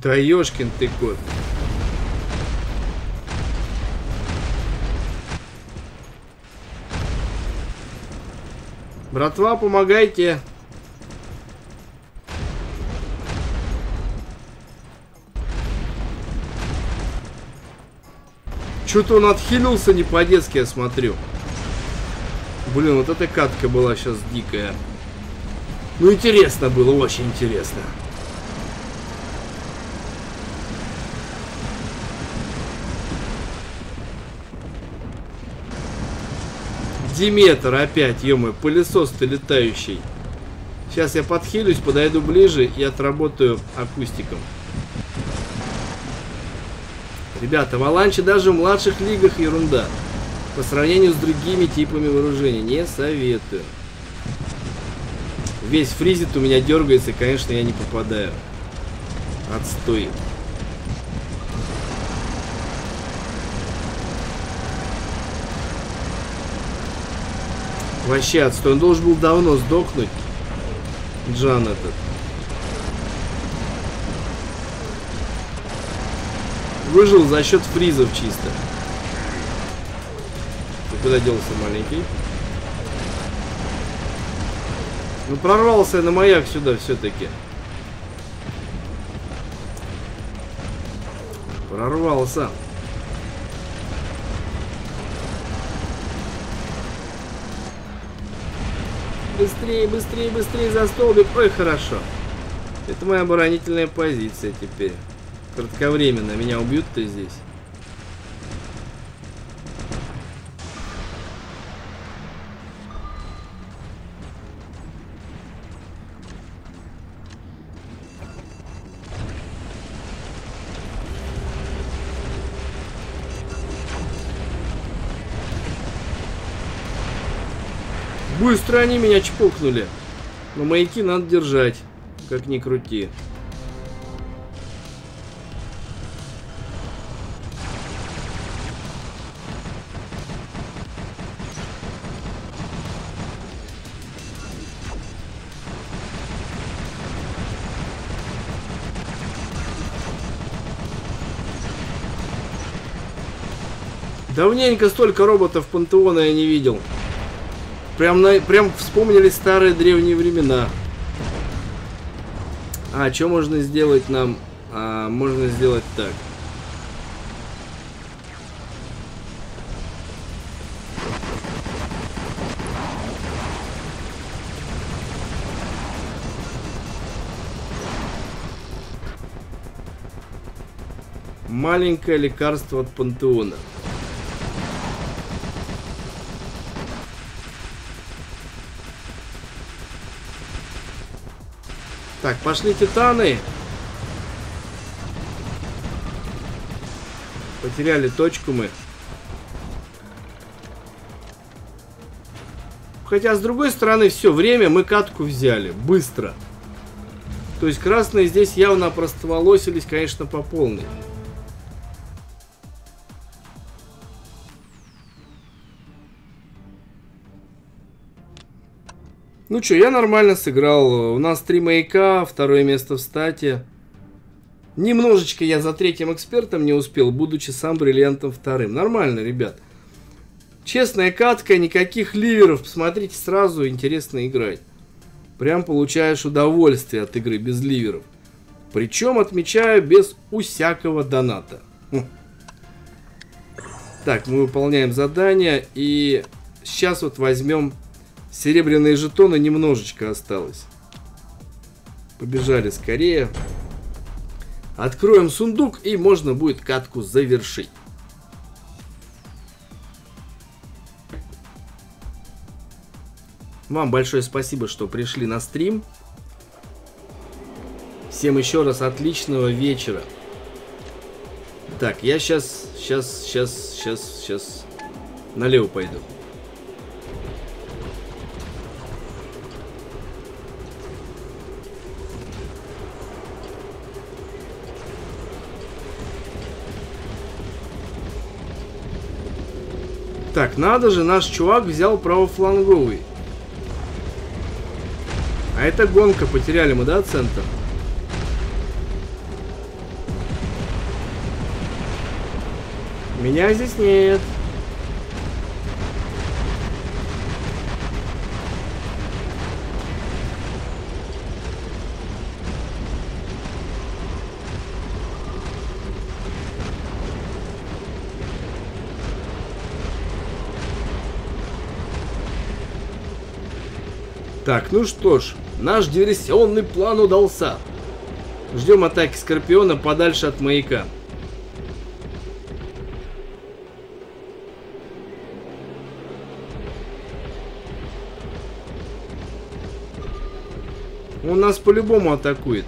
Да ёшкин ты кот. Братва, помогайте. Чё-то он отхилился не по-детски, я смотрю. Блин, вот эта катка была сейчас дикая. Ну интересно было, очень интересно. Диметр опять, ё-моё, пылесос-то летающий. Сейчас я подхилюсь, подойду ближе и отработаю акустиком. Ребята, валанчи даже в младших лигах ерунда. По сравнению с другими типами вооружения. Не советую. Весь фризит у меня дергается, и, конечно, я не попадаю. Отстой. Вообще отстой. Он должен был давно сдохнуть. Джан этот. Выжил за счет фризов чисто. И куда делся маленький? Ну прорвался я на маяк сюда все-таки. Прорвался. Быстрее, быстрее, быстрее за столбик. Ой, хорошо. Это моя оборонительная позиция теперь. Кратковременно меня убьют-то здесь. Быстро они меня чпокнули. Но маяки надо держать, как ни крути. Давненько столько роботов Пантеона я не видел. Прям, на, прям вспомнили старые древние времена. А, что можно сделать нам? А, можно сделать так. Маленькое лекарство от Пантеона. Так, пошли титаны. Потеряли точку мы. Хотя, с другой стороны, все время мы катку взяли. Быстро. То есть красные здесь явно опростоволосились, конечно, по полной. Ну что, я нормально сыграл. У нас три маяка, второе место в стате. Немножечко я за третьим экспертом не успел, будучи сам бриллиантом вторым. Нормально, ребят. Честная катка, никаких ливеров. Посмотрите, сразу интересно играть. Прям получаешь удовольствие от игры без ливеров. Причем, отмечаю, без усякого доната. Хм. Так, мы выполняем задание. И сейчас вот возьмем... Серебряные жетоны немножечко осталось. Побежали скорее. Откроем сундук и можно будет катку завершить. Вам большое спасибо, что пришли на стрим. Всем еще раз отличного вечера. Так, я сейчас, сейчас, сейчас, сейчас, сейчас налево пойду. Так, надо же, наш чувак взял правофланговый. А это гонка, потеряли мы, да, центр? Меня здесь нет. Так, ну что ж, наш диверсионный план удался. Ждем атаки Скорпиона подальше от маяка. Он нас по-любому атакует.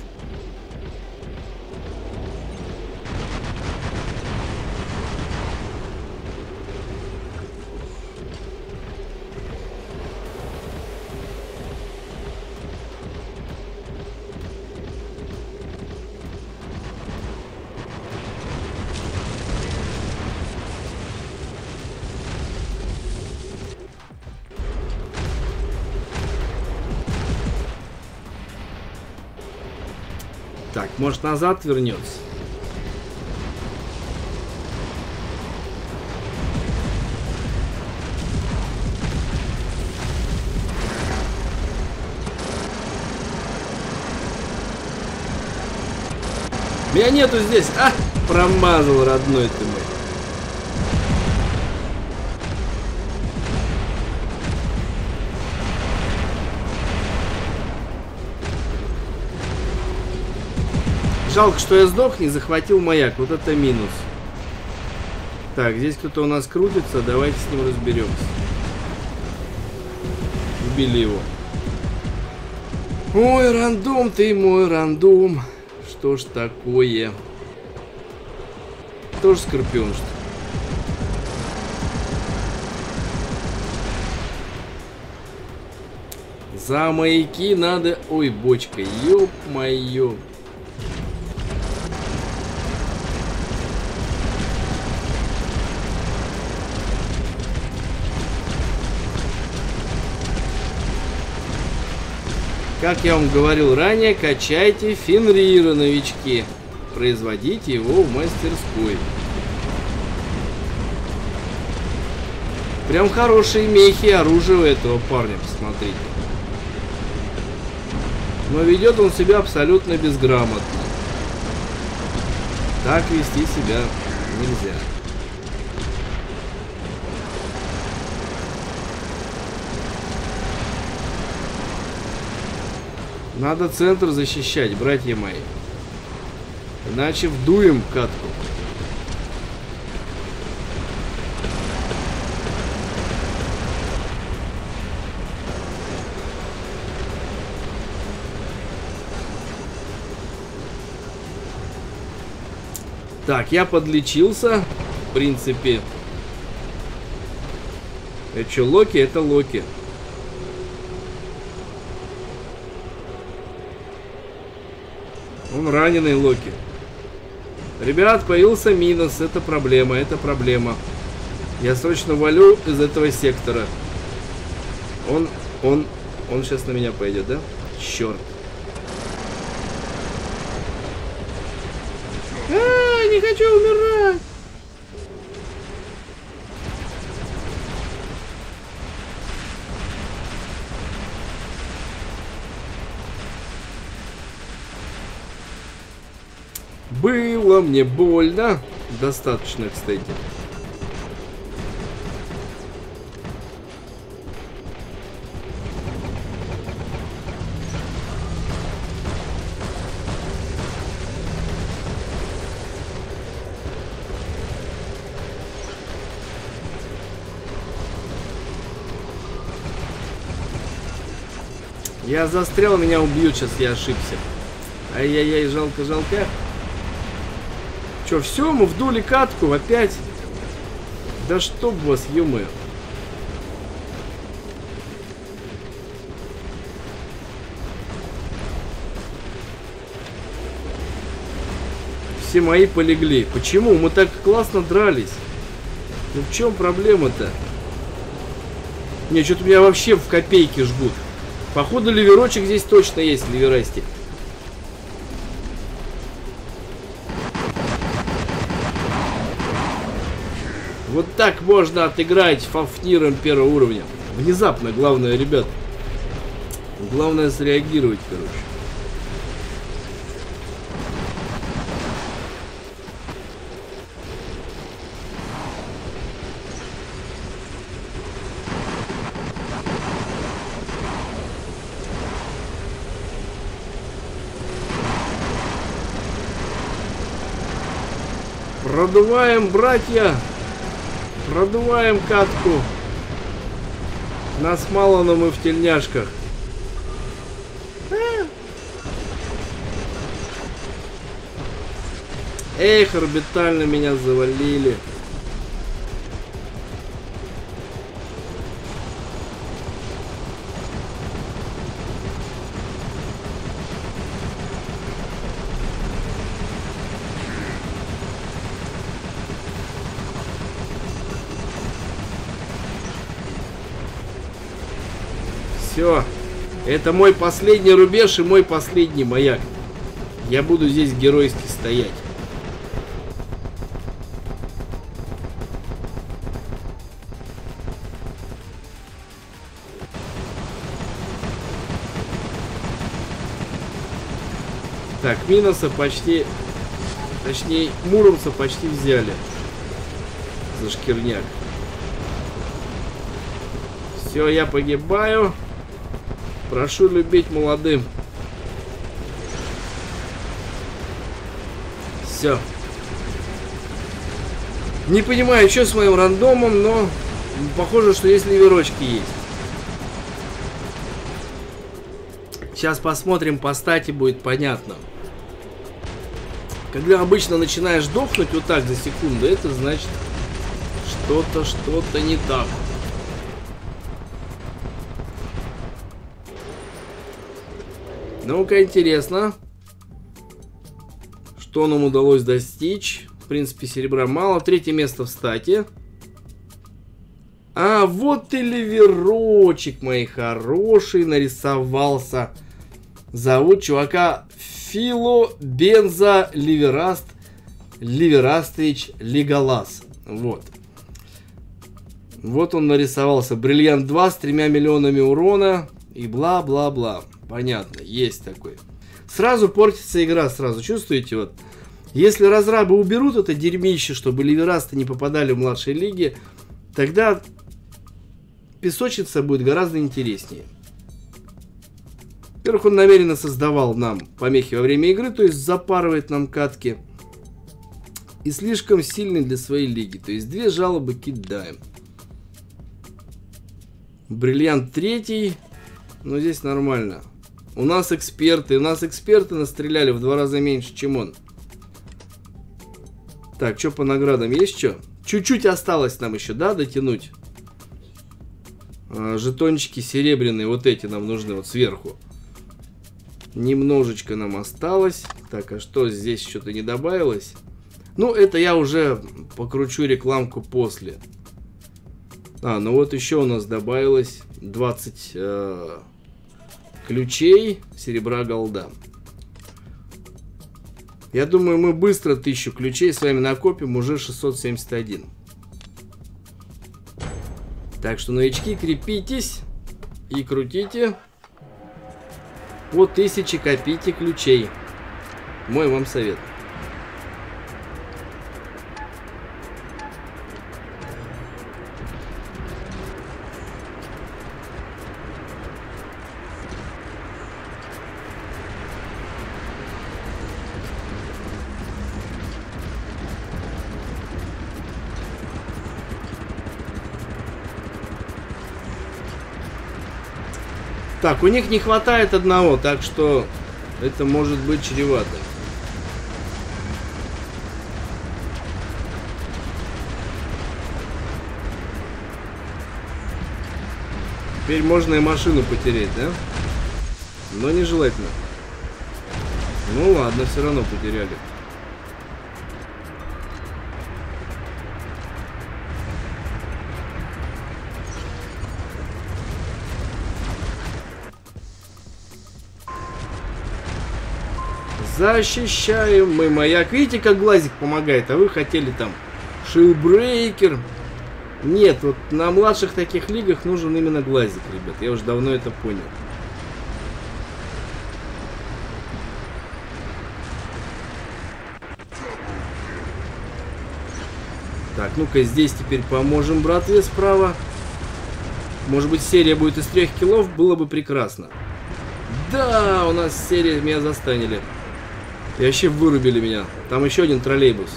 Может, назад вернется. Меня нету здесь. А, промазал, родной ты мой. Жалко, что я сдох, не захватил маяк. Вот это минус. Так, здесь кто-то у нас крутится. Давайте с ним разберемся. Убили его. Ой, рандом ты мой, рандом. Что ж такое? Тоже Скорпион, что ли? За маяки надо... Ой, бочка, ёп-моё. Как я вам говорил ранее, качайте Фенрира, новички. Производите его в мастерской. Прям хорошие мехи, оружие у этого парня, посмотрите. Но ведет он себя абсолютно безграмотно. Так вести себя нельзя. Надо центр защищать, братья мои. Иначе вдуем катку. Так, я подлечился, в принципе. Это что, Локи? Это Локи. Он раненый, Локи. Ребят, появился минус. Это проблема, это проблема. Я срочно валю из этого сектора. Он, он, он сейчас на меня пойдет, да? Черт. А, не хочу умирать. Было мне больно. Достаточно, кстати. Я застрял, меня убьют сейчас, я ошибся. Ай-яй-яй, жалко, жалко. Че, все, мы вдули катку опять? Да чтоб вас, ё-моё. Все мои полегли. Почему? Мы так классно дрались. Ну в чем проблема-то? Не, что-то меня вообще в копейки жгут. Походу ливерочек здесь точно есть, ливерастик. Вот так можно отыграть Фафниром первого уровня. Внезапно, главное, ребят. Главное среагировать, короче. Продуваем, братья. Продуваем катку. Нас мало, но мы в тельняшках. Эх, орбитально меня завалили. Все, это мой последний рубеж и мой последний маяк. Я буду здесь геройски стоять. Так, минуса почти, точнее, Муромца почти взяли за шкирняк. Все, я погибаю. Прошу любить молодым. Все. Не понимаю, что с моим рандомом, но похоже, что есть ливерочки есть. Сейчас посмотрим, по стате будет понятно. Когда обычно начинаешь дохнуть вот так за секунду, это значит что-то, что-то не так. Ну-ка, интересно, что нам удалось достичь. В принципе, серебра мало. Третье место в стате. А, вот и ливерочек, мои хорошие, нарисовался. Зовут чувака Фило Бенза Ливераст Ливерастович Лигалас. Вот. Вот он нарисовался. Бриллиант два с тремя миллионами урона. И бла-бла-бла. Понятно, есть такой. Сразу портится игра, сразу. Чувствуете, вот. Если разрабы уберут это дерьмище, чтобы ливерасты не попадали в младшие лиги, тогда песочница будет гораздо интереснее. Во-первых, он намеренно создавал нам помехи во время игры, то есть запарывает нам катки. И слишком сильный для своей лиги, то есть две жалобы кидаем. Бриллиант третий, но здесь нормально. У нас эксперты, у нас эксперты настреляли в два раза меньше, чем он. Так, что по наградам? Есть что? Чуть-чуть осталось нам еще, да, дотянуть? А, жетончики серебряные, вот эти нам нужны, вот сверху. Немножечко нам осталось. Так, а что здесь что-то не добавилось? Ну, это я уже покручу рекламку после. А, ну вот еще у нас добавилось двадцать э, ключей, серебра, голда. Я думаю, мы быстро тысячу ключей с вами накопим, уже шестьсот семьдесят один. Так что, новички, крепитесь и крутите. По тысяче копите ключей. Мой вам совет. Так, у них не хватает одного, так что это может быть чревато. Теперь можно и машину потереть, да? Но нежелательно. Ну ладно, все равно потеряли. Защищаем мы маяк. Видите, как глазик помогает, а вы хотели там Шилбрейкер. Нет, вот на младших таких лигах нужен именно глазик, ребят. Я уже давно это понял. Так, ну-ка здесь теперь поможем братве справа. Может быть, серия будет из трех киллов, было бы прекрасно. Да, у нас серия, меня застанили. И вообще вырубили меня. Там еще один троллейбус.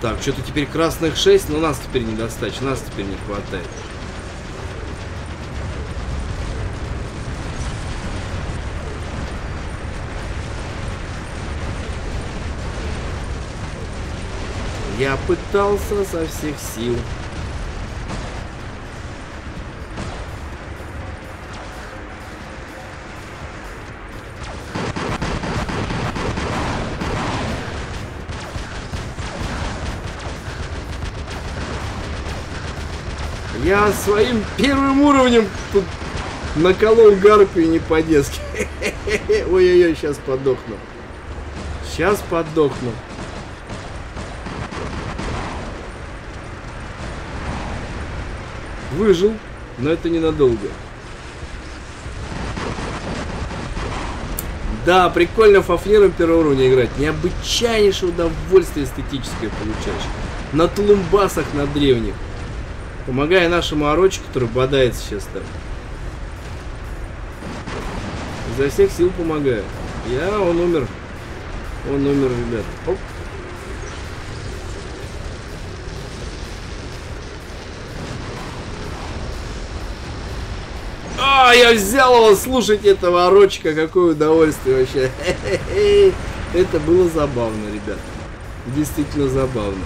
Так, что-то теперь красных шесть, но нас теперь недостаточно, нас теперь не хватает. Я пытался со всех сил. Я своим первым уровнем тут наколол гарпию не по-детски. Ой-ой-ой, сейчас подохну. Сейчас подохну. Выжил, но это ненадолго. Да, прикольно Фафниром первого уровня играть. Необычайнейшее удовольствие эстетическое получаешь. На тулумбасах, на древних. Помогая нашему Орочи, который бодает сейчас там. Изо всех сил помогаю. Я, он умер. Он умер, ребят. Оп. А, я взял его, слушать этого Орочика, какое удовольствие вообще. Это было забавно, ребят. действительно забавно.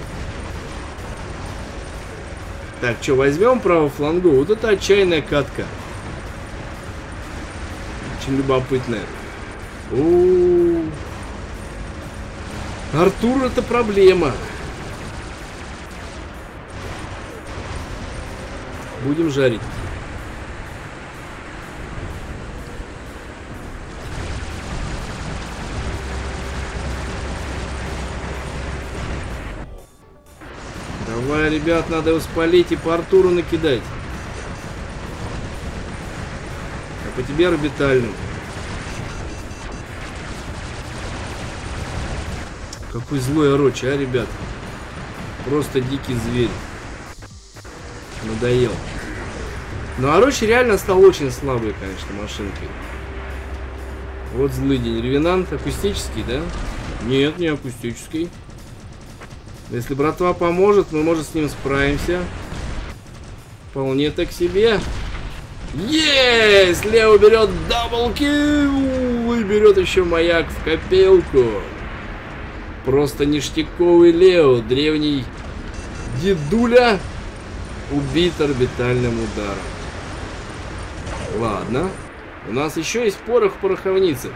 Так, что, возьмем правую флангу? Вот это отчаянная катка. Очень любопытная. У-у-у. Артур, это проблема. Будем жарить. Давай, ребят, надо его спалить и по Артуру накидать. А по тебе орбитальным. Какой злой Орочи, а, ребят? Просто дикий зверь. Надоел. Но Орочи реально стал очень слабой, конечно, машинкой. Вот злый день. Ревенант акустический, да? Нет, не акустический. Если братва поможет, мы, может, с ним справимся. Вполне так себе. Есть! Лео берет даблкил и берет еще маяк в копилку. Просто ништяковый Лео, древний дедуля, убит орбитальным ударом. Ладно. У нас еще есть порох в пороховницах.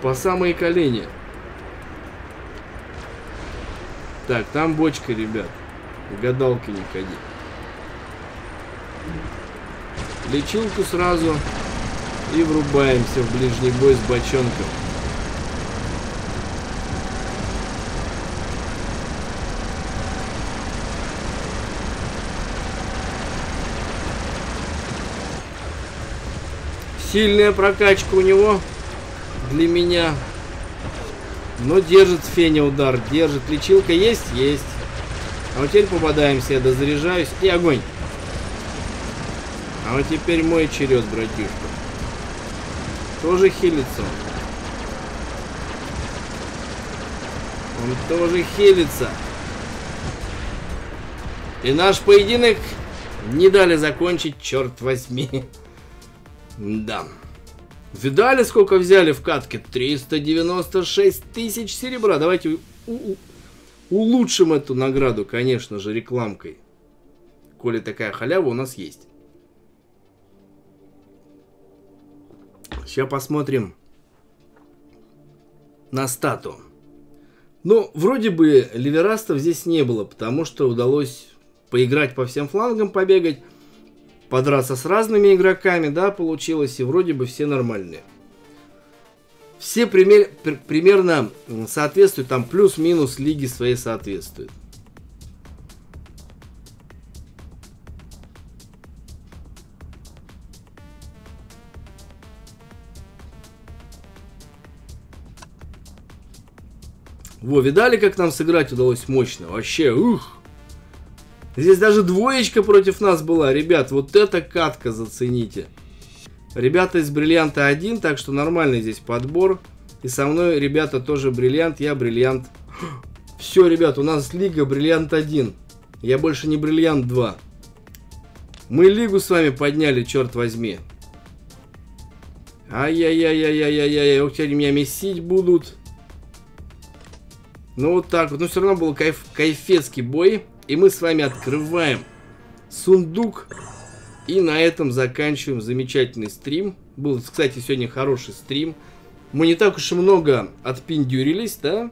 По самые колени. Так, там бочка, ребят. Гадалки не ходи. Лечилку сразу. И врубаемся в ближний бой с бочонком. Сильная прокачка у него для меня. Но держит Феня удар, держит. Лечилка есть? Есть. А вот теперь попадаемся, я дозаряжаюсь. И огонь. А вот теперь мой черед, братишка. Тоже хилится. Он тоже хилится. И наш поединок не дали закончить, черт возьми. Да. Видали, сколько взяли в катке? триста девяносто шесть тысяч серебра. Давайте у -у улучшим эту награду, конечно же, рекламкой. Коли такая халява у нас есть. Сейчас посмотрим на стату. Ну, вроде бы ливерастов здесь не было, потому что удалось поиграть по всем флангам, побегать. Подраться с разными игроками, да, получилось, и вроде бы все нормальные. Все пример, при, примерно соответствуют, там плюс-минус лиги своей соответствуют. Во, видали, как нам сыграть удалось мощно? Вообще, ух! Здесь даже двоечка против нас была. Ребят, вот эта катка, зацените. Ребята из бриллианта один, так что нормальный здесь подбор. И со мной, ребята, тоже бриллиант, я бриллиант. Все, ребят, у нас лига бриллиант один. Я больше не бриллиант два. Мы лигу с вами подняли, черт возьми. Ай-яй-яй-яй-яй-яй-яй. Ох, теперь меня месить будут. Ну, вот так вот. Но все равно был кайф, кайфецкий бой. И мы с вами открываем сундук. И на этом заканчиваем замечательный стрим. Был, кстати, сегодня хороший стрим. Мы не так уж и много отпиндюрились, да?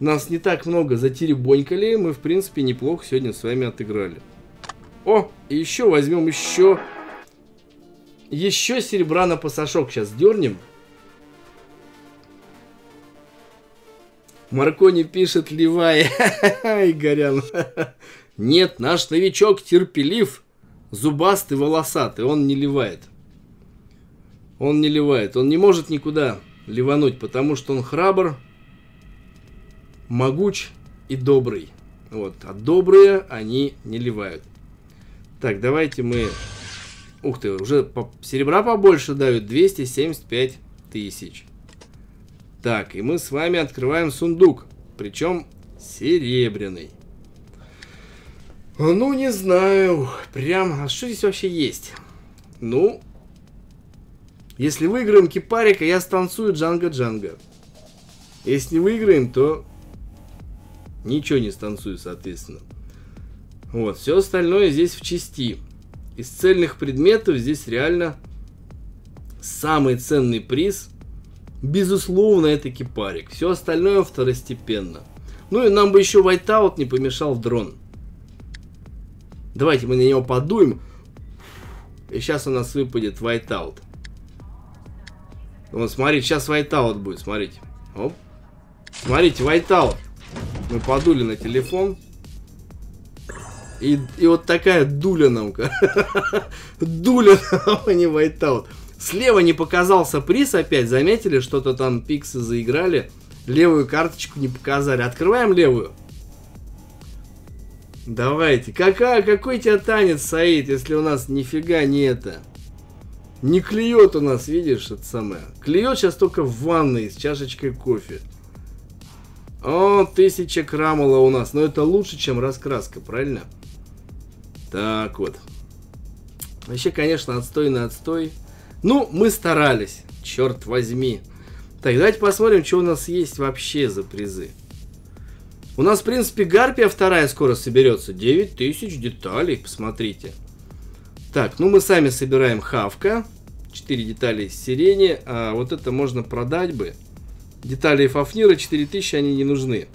Нас не так много затеребонькали. Мы, в принципе, неплохо сегодня с вами отыграли. О, и еще возьмем еще... Еще серебра на пасашок сейчас дернем. Маркони пишет Левая. Игорян. Нет, наш новичок терпелив, зубастый, волосатый. Он не ливает. Он не ливает. Он не может никуда ливануть, потому что он храбр, могуч и добрый. Вот. А добрые они не ливают. Так, давайте мы... Ух ты, уже серебра побольше дают. двести семьдесят пять тысяч. Так, и мы с вами открываем сундук, причем серебряный. Ну, не знаю, прям, а что здесь вообще есть? Ну, если выиграем кипарика, я станцую джанго-джанго. Если не выиграем, то ничего не станцую, соответственно. Вот, все остальное здесь в части. Из цельных предметов здесь реально самый ценный приз, безусловно, это кипарик. Все остальное второстепенно. Ну и нам бы еще вайтаут не помешал дрон. Давайте мы на него подуем. И сейчас у нас выпадет вайтаут. Вот, смотрите, сейчас вайтаут будет, смотрите. Оп. Смотрите, вайтаут. Мы подули на телефон. И, и вот такая дуля нам. Дуля нам, а не вайтаут. Слева не показался приз опять. Заметили, что-то там пиксы заиграли. Левую карточку не показали. Открываем левую. Давайте. Какая, какой тебя танец, Саид, если у нас нифига не это. Не клюет у нас, видишь, это самое. Клюет сейчас только в ванной с чашечкой кофе. О, тысяча крамола у нас. Но это лучше, чем раскраска, правильно? Так вот. Вообще, конечно, отстой на отстой. Ну, мы старались, черт возьми. Так, давайте посмотрим, что у нас есть вообще за призы. У нас, в принципе, гарпия вторая скоро соберется. девять тысяч деталей, посмотрите. Так, ну мы сами собираем хавка. четыре детали из сирени. А вот это можно продать бы. Детали фафнира, четыре тысячи, они не нужны.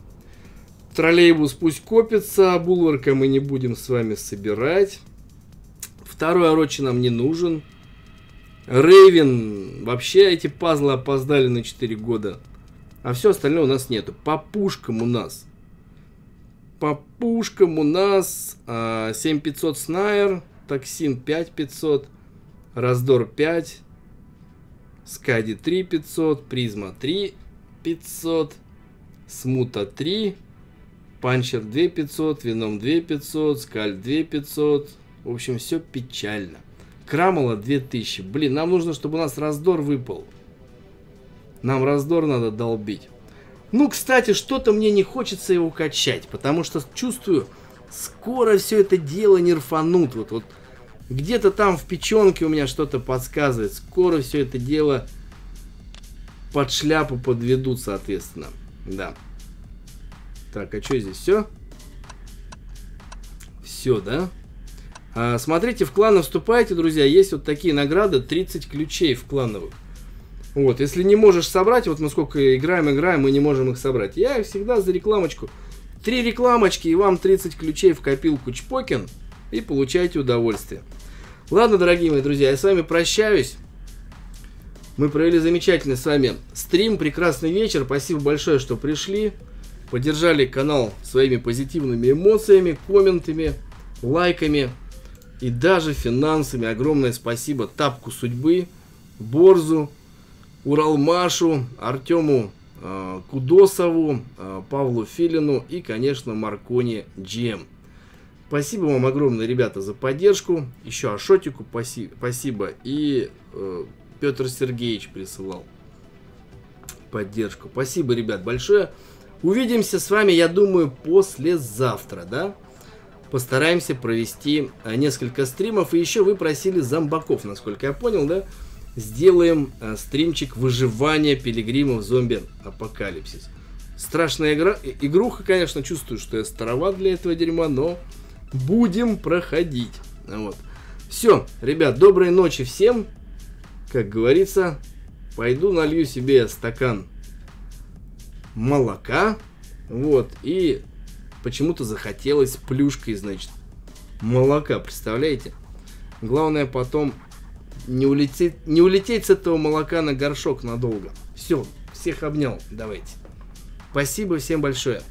Троллейбус пусть копится. Булварка мы не будем с вами собирать. Второй орочи нам не нужен. Рейвен, вообще эти пазлы опоздали на четыре года. А все остальное у нас нету. По пушкам у нас. По пушкам у нас а, семь тысяч пятьсот снайер. Токсин пять тысяч пятьсот. Раздор пять. Скади три тысячи пятьсот. Призма три тысячи пятьсот. Смута три. Панчер две тысячи пятьсот. Веном две тысячи пятьсот. Скаль две тысячи пятьсот. В общем, все печально. Крамола две тысячи. Блин, нам нужно, чтобы у нас раздор выпал. Нам раздор надо долбить. Ну, кстати, что-то мне не хочется его качать, потому что чувствую, скоро все это дело не рфанут. Вот, вот где-то там в печенке у меня что-то подсказывает. Скоро все это дело под шляпу подведут, соответственно. Да. Так, а что здесь? Все? Все, да? А, смотрите, в кланы вступайте, друзья. Есть вот такие награды. тридцать ключей в клановых. Вот, если не можешь собрать, вот мы сколько играем, играем, мы не можем их собрать. Я их всегда за рекламочку. Три рекламочки, и вам тридцать ключей в копилку чпокин. И получайте удовольствие. Ладно, дорогие мои друзья, я с вами прощаюсь. Мы провели замечательный с вами стрим, прекрасный вечер. Спасибо большое, что пришли. Поддержали канал своими позитивными эмоциями, комментами, лайками. И даже финансами. Огромное спасибо Тапку Судьбы, Борзу, Уралмашу, Артему э, Кудосову, э, Павлу Филину и, конечно, Маркони джи эм. Спасибо вам огромное, ребята, за поддержку. Еще Ашотику спасибо. И э, Петр Сергеевич присылал поддержку. Спасибо, ребят, большое. Увидимся с вами, я думаю, послезавтра, да? Постараемся провести несколько стримов. И еще вы просили зомбаков, насколько я понял, да? Сделаем стримчик выживания пилигримов зомби-апокалипсис. Страшная игра. Игруха, конечно, чувствую, что я староват для этого дерьма, но будем проходить. Вот. Все, ребят, доброй ночи всем. Как говорится, пойду налью себе стакан молока. Вот, и... Почему-то захотелось плюшкой, значит, молока, представляете? Главное потом не улететь, не улететь с этого молока на горшок надолго. Все, всех обнял, давайте. Спасибо всем большое.